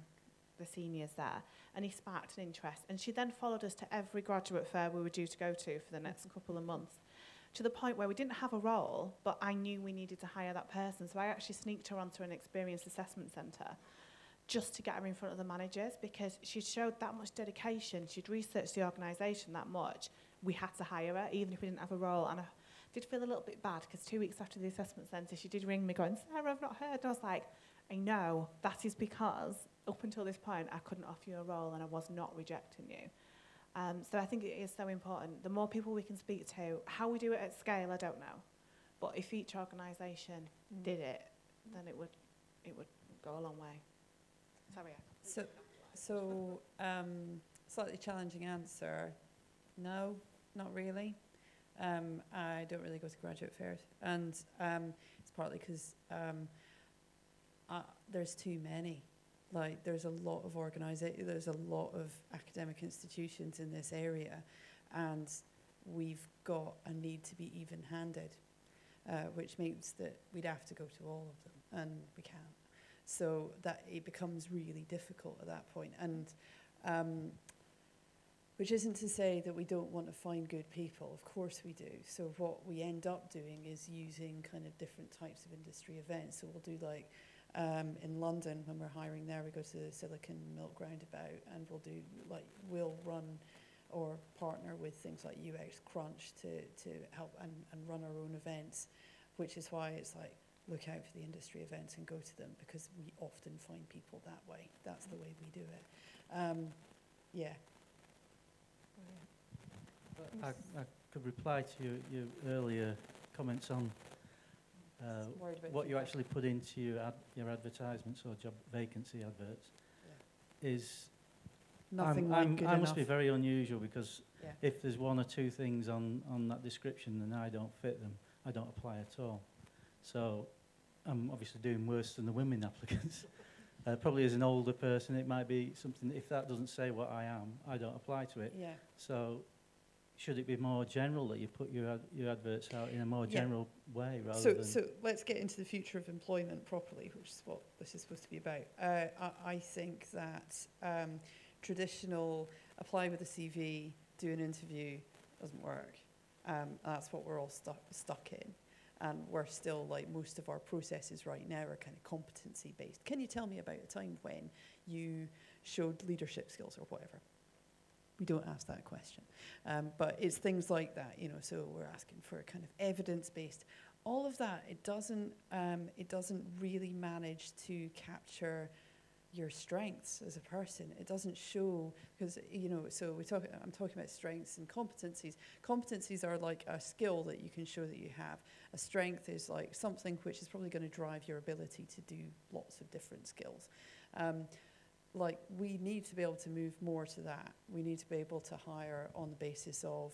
the seniors there, and he sparked an interest. And she then followed us to every graduate fair we were due to go to for the next couple of months, to the point where we didn't have a role, but I knew we needed to hire that person. So I actually sneaked her onto an experience assessment centre, just to get her in front of the managers, because she showed that much dedication, she'd researched the organisation that much, we had to hire her, even if we didn't have a role. And I did feel a little bit bad, because two weeks after the assessment centre, she did ring me going, Sarah, I've not heard. And I was like, I know, that is because up until this point, I couldn't offer you a role, and I was not rejecting you. Um, so I think it is so important. The more people we can speak to, how we do it at scale, I don't know. But if each organisation mm. did it, then it would, it would go a long way. So, so um, slightly challenging answer. No, not really. Um, I don't really go to graduate fairs, and um, it's partly because um, uh, there's too many. Like, there's a lot of organisations, there's a lot of academic institutions in this area, and we've got a need to be even-handed, uh, which means that we'd have to go to all of them, and we can't. So that it becomes really difficult at that point. And um, Which isn't to say that we don't want to find good people. Of course we do. So what we end up doing is using kind of different types of industry events. So we'll do like um, in London, when we're hiring there, we go to the Silicon Milk Roundabout, and we'll do like, we'll run or partner with things like U X Crunch to, to help and, and run our own events, which is why it's like, look out for the industry events and go to them, because we often find people that way. That's the way we do it. Um, yeah. I, I could reply to your, your earlier comments on uh, what you actually put into your, ad, your advertisements or job vacancy adverts. Yeah. Is Nothing I'm, like I'm, good I enough. Must be very unusual, because yeah. if there's one or two things on, on that description and I don't fit them, I don't apply at all. So I'm obviously doing worse than the women applicants. Uh, probably as an older person, it might be something that if that doesn't say what I am, I don't apply to it. Yeah. So should it be more general that you put your ad your adverts out in a more yeah. general way rather so, than... So let's get into the future of employment properly, which is what this is supposed to be about. Uh, I, I think that um, traditional apply with a C V, do an interview, doesn't work. Um, that's what we're all stuck stuck in. And we're still, like, most of our processes right now are kind of competency-based. Can you tell me about a time when you showed leadership skills or whatever? We don't ask that question. Um, but it's things like that, you know, so we're asking for a kind of evidence-based. All of that, it doesn't, um, it doesn't really manage to capture your strengths as a person. It doesn't show, because, you know, so we talk, I'm talking about strengths and competencies. Competencies are like a skill that you can show that you have. A strength is like something which is probably going to drive your ability to do lots of different skills. Um, like, we need to be able to move more to that. We need to be able to hire on the basis of,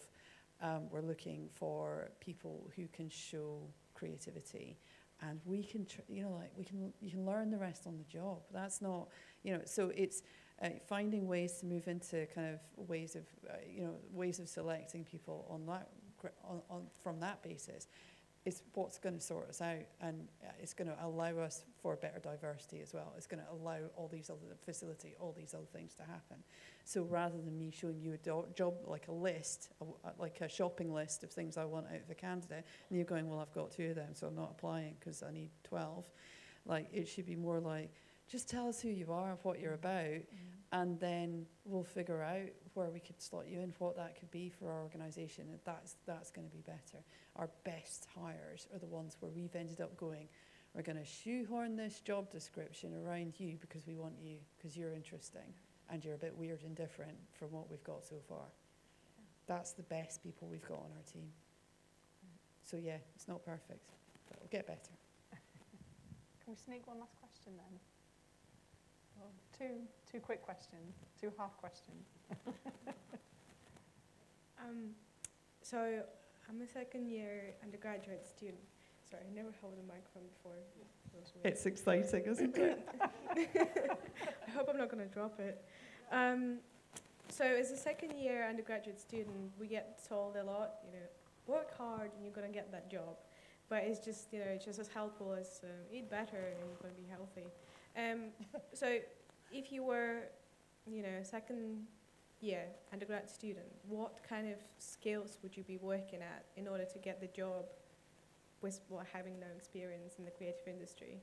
um, we're looking for people who can show creativity. And we can, tr you know, like we can, you can learn the rest on the job. That's not, you know, so it's uh, finding ways to move into kind of ways of, uh, you know, ways of selecting people on that, on, on from that basis. It's what's going to sort us out, and it's going to allow us for better diversity as well. It's going to allow all these other facility, all these other things to happen. So rather than me showing you a do job, like a list, a, like a shopping list of things I want out of a candidate, and you're going, well, I've got two of them, so I'm not applying because I need twelve. Like, it should be more like, just tell us who you are and what you're about, mm-hmm. and then we'll figure out where we could slot you in, what that could be for our organisation, and that's, that's going to be better. Our best hires are the ones where we've ended up going, we're going to shoehorn this job description around you because we want you, because you're interesting, and you're a bit weird and different from what we've got so far. Yeah. That's the best people we've got on our team. Mm. So yeah, it's not perfect, but it'll get better. Can we sneak one last question then? Well, two, two quick questions, two half questions. um, so I'm a second year undergraduate student. Sorry, I never held a microphone before. It it's exciting, isn't it? I hope I'm not going to drop it. Um, so as a second year undergraduate student, we get told a lot, you know, work hard and you're going to get that job. But it's just, you know, it's just as helpful as um, eat better and you're going to be healthy. Um, so if you were, you know, second year undergrad student, what kind of skills would you be working at in order to get the job with what, having no experience in the creative industry?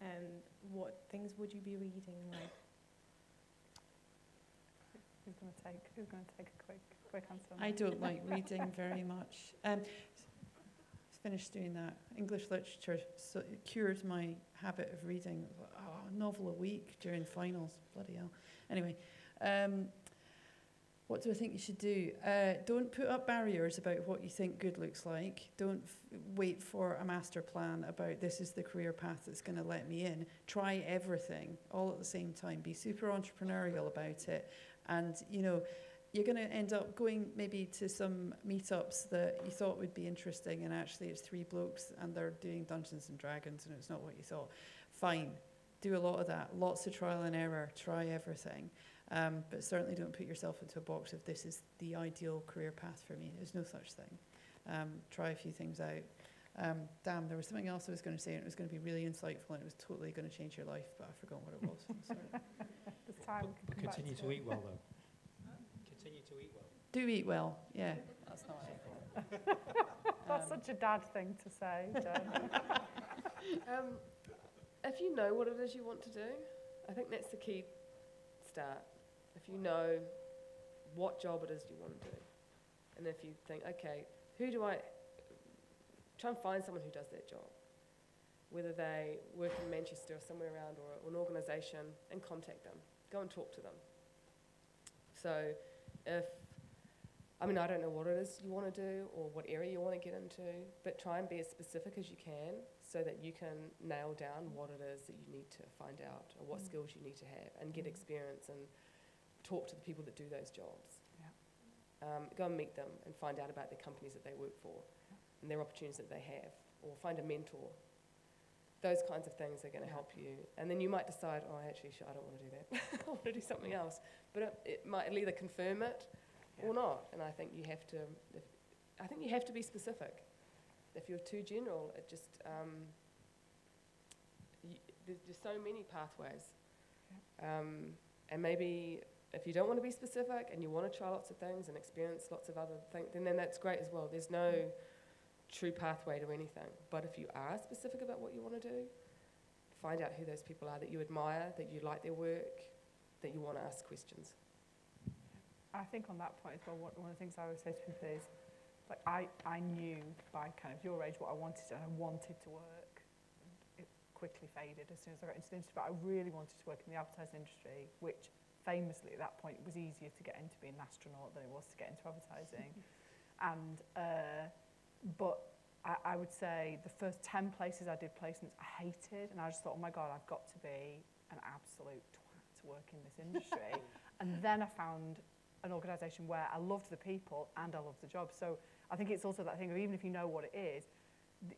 And what things would you be reading? Like? Who's going to take, who's going to take a quick, quick answer? I don't like reading very much. Um, finished doing that. English literature so it cured my habit of reading. Oh, a novel a week during finals, bloody hell. Anyway, um, what do I think you should do? Uh, don't put up barriers about what you think good looks like. Don't f wait for a master plan about this is the career path that's going to let me in. Try everything all at the same time. Be super entrepreneurial about it. And, you know, you're going to end up going maybe to some meetups that you thought would be interesting, and actually it's three blokes and they're doing Dungeons and Dragons and it's not what you thought. Fine, do a lot of that. Lots of trial and error, try everything. Um, but certainly don't put yourself into a box of this is the ideal career path for me. There's no such thing. Um, try a few things out. Um, damn, there was something else I was going to say and it was going to be really insightful and it was totally going to change your life, but I forgot what it was. I'm sorry. This time, but, but continue to, to eat well though. to eat well. Do eat well, yeah. That's not it. That's um, such a dad thing to say, Jane. um, if you know what it is you want to do, I think that's the key start. If you know what job it is you want to do, and if you think, okay, who do I... Try and find someone who does that job, whether they work in Manchester or somewhere around, or, or an organisation, and contact them. Go and talk to them. So if... I mean, I don't know what it is you want to do or what area you want to get into, but try and be as specific as you can so that you can nail down what it is that you need to find out or what mm. skills you need to have, and get experience and talk to the people that do those jobs. Yeah. Um, go and meet them and find out about the companies that they work for yeah. and their opportunities that they have, or find a mentor. Those kinds of things are going to yeah. help you. And then you might decide, oh, actually, I don't want to do that. I want to do something else. But it, it might either confirm it or not, and I think you have to. If, I think you have to be specific. If you're too general, it just um, you, there's just so many pathways. Yeah. Um, and maybe if you don't want to be specific and you want to try lots of things and experience lots of other things, then, then that's great as well. There's no yeah. true pathway to anything. But if you are specific about what you want to do, find out who those people are that you admire, that you like their work, that you want to ask questions. I think on that point as well, what, one of the things I always say to people is, like, I, I knew by kind of your age what I wanted, and I wanted to work. It quickly faded as soon as I got into the industry, but I really wanted to work in the advertising industry, which famously at that point was easier to get into being an astronaut than it was to get into advertising. and uh, But I, I would say the first ten places I did placements I hated, and I just thought, oh my God, I've got to be an absolute twat to work in this industry. And then I found an organisation where I loved the people and I loved the job. So I think it's also that thing of, even if you know what it is,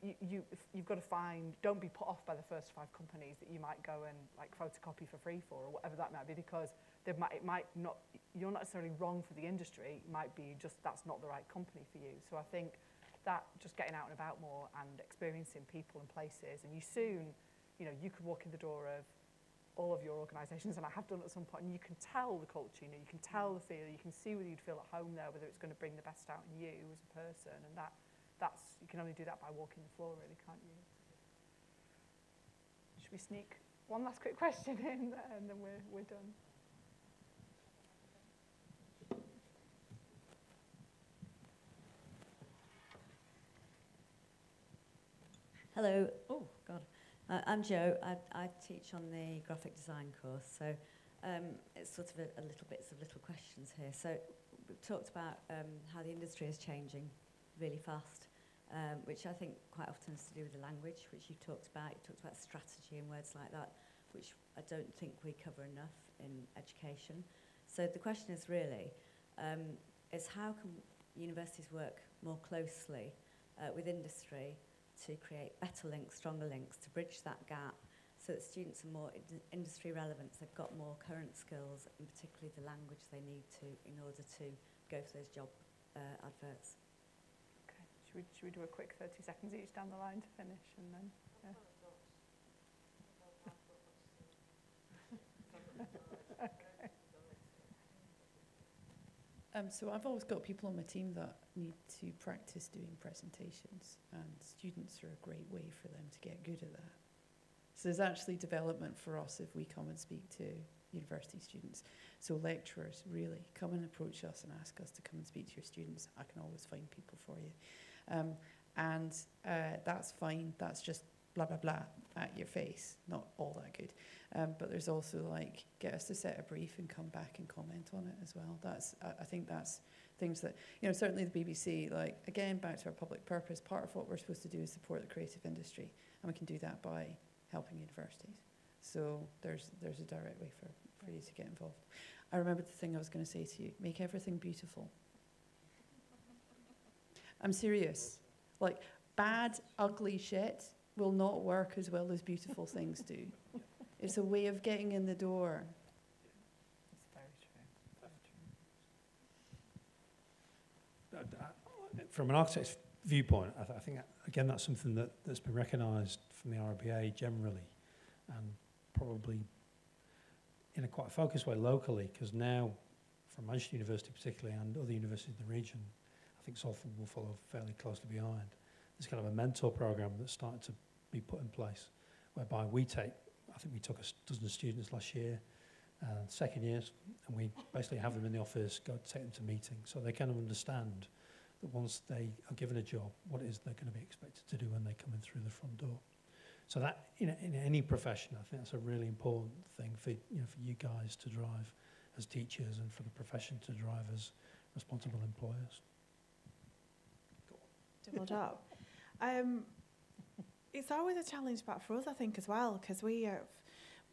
you, you, you've got to find, don't be put off by the first five companies that you might go and like photocopy for free for, or whatever that might be, because they might, it might not, you're not necessarily wrong for the industry, it might be just that's not the right company for you. So I think that just getting out and about more and experiencing people and places, and you soon, you know, you could walk in the door of all of your organisations, and I have done at some point, and you can tell the culture, you know, you can tell the feel, you can see whether you'd feel at home there, whether it's going to bring the best out in you as a person, and that, that's, you can only do that by walking the floor, really, can't you? Should we sneak one last quick question in, and then we're, we're done? Hello. Oh, God. Uh, I'm Jo. I, I teach on the graphic design course, so um, it's sort of a, a little bits of little questions here. So we've talked about um, how the industry is changing really fast, um, which I think quite often has to do with the language, which you talked about. You talked about strategy and words like that, which I don't think we cover enough in education. So the question is really, um, is how can universities work more closely uh, with industry to create better links, stronger links, to bridge that gap so that students are more in industry relevant, they've got more current skills, and particularly the language they need to in order to go for those job uh, adverts. Okay, should we, should we do a quick thirty seconds each down the line to finish, and then? Yeah. Okay. Um, so I've always got people on my team that need to practice doing presentations, and students are a great way for them to get good at that. So there's actually development for us if we come and speak to university students. So lecturers, really, come and approach us and ask us to come and speak to your students. I can always find people for you. Um, and uh, that's fine, that's just blah, blah, blah at your face, not all that good. Um, but there's also like, get us to set a brief and come back and comment on it as well. That's, I, I think that's things that, you know, certainly the B B C, like, again, back to our public purpose, part of what we're supposed to do is support the creative industry, and we can do that by helping universities. So there's, there's a direct way for, for you to get involved. I remembered the thing I was going to say to you, make everything beautiful. I'm serious. Like, bad, ugly shit will not work as well as beautiful things do. It's a way of getting in the door. It's very true. Very true. From an architect's viewpoint, I, th I think, that, again, that's something that, that's been recognised from the R I B A generally, and probably in a quite focused way locally, because now from Manchester University particularly and other universities in the region, I think Salford will follow fairly closely behind. There's kind of a mentor programme that's started to be put in place, whereby we take, I think we took a dozen students last year, uh, second years, and we basically have them in the office, go take them to meetings, so they kind of understand that once they are given a job, what it is they're going to be expected to do when they come in through the front door. So that, you know, in any profession, I think that's a really important thing for, you know, for you guys to drive as teachers and for the profession to drive as responsible employers. Doubled up. Um, it's always a challenge, but for us, I think, as well, because we have,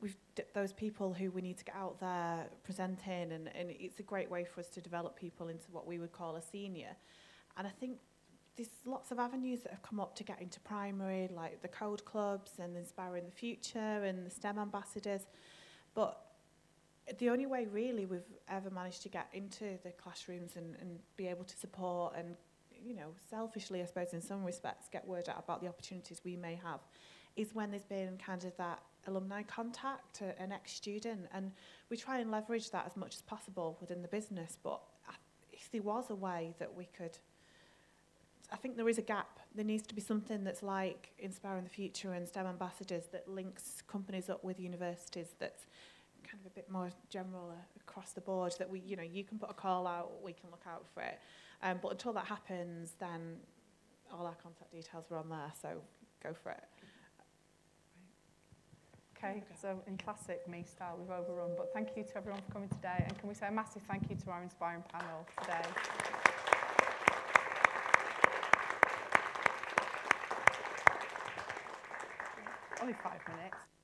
we've d those people who we need to get out there presenting, and, and it's a great way for us to develop people into what we would call a senior. And I think there's lots of avenues that have come up to get into primary, like the code clubs and Inspiring the Future and the STEM ambassadors. But the only way, really, we've ever managed to get into the classrooms and, and be able to support and, you know, selfishly, I suppose, in some respects, get word out about the opportunities we may have, is when there's been kind of that alumni contact, uh, an ex-student, and we try and leverage that as much as possible within the business. But if there was a way that we could, I think there is a gap. There needs to be something that's like Inspiring the Future and STEM ambassadors that links companies up with universities, that's kind of a bit more general uh, across the board, that we, you know, you can put a call out, we can look out for it. Um, but until that happens, then all our contact details were on there, so go for it. Okay, so in classic me style, we've overrun, but thank you to everyone for coming today, and can we say a massive thank you to our inspiring panel today. Only five minutes.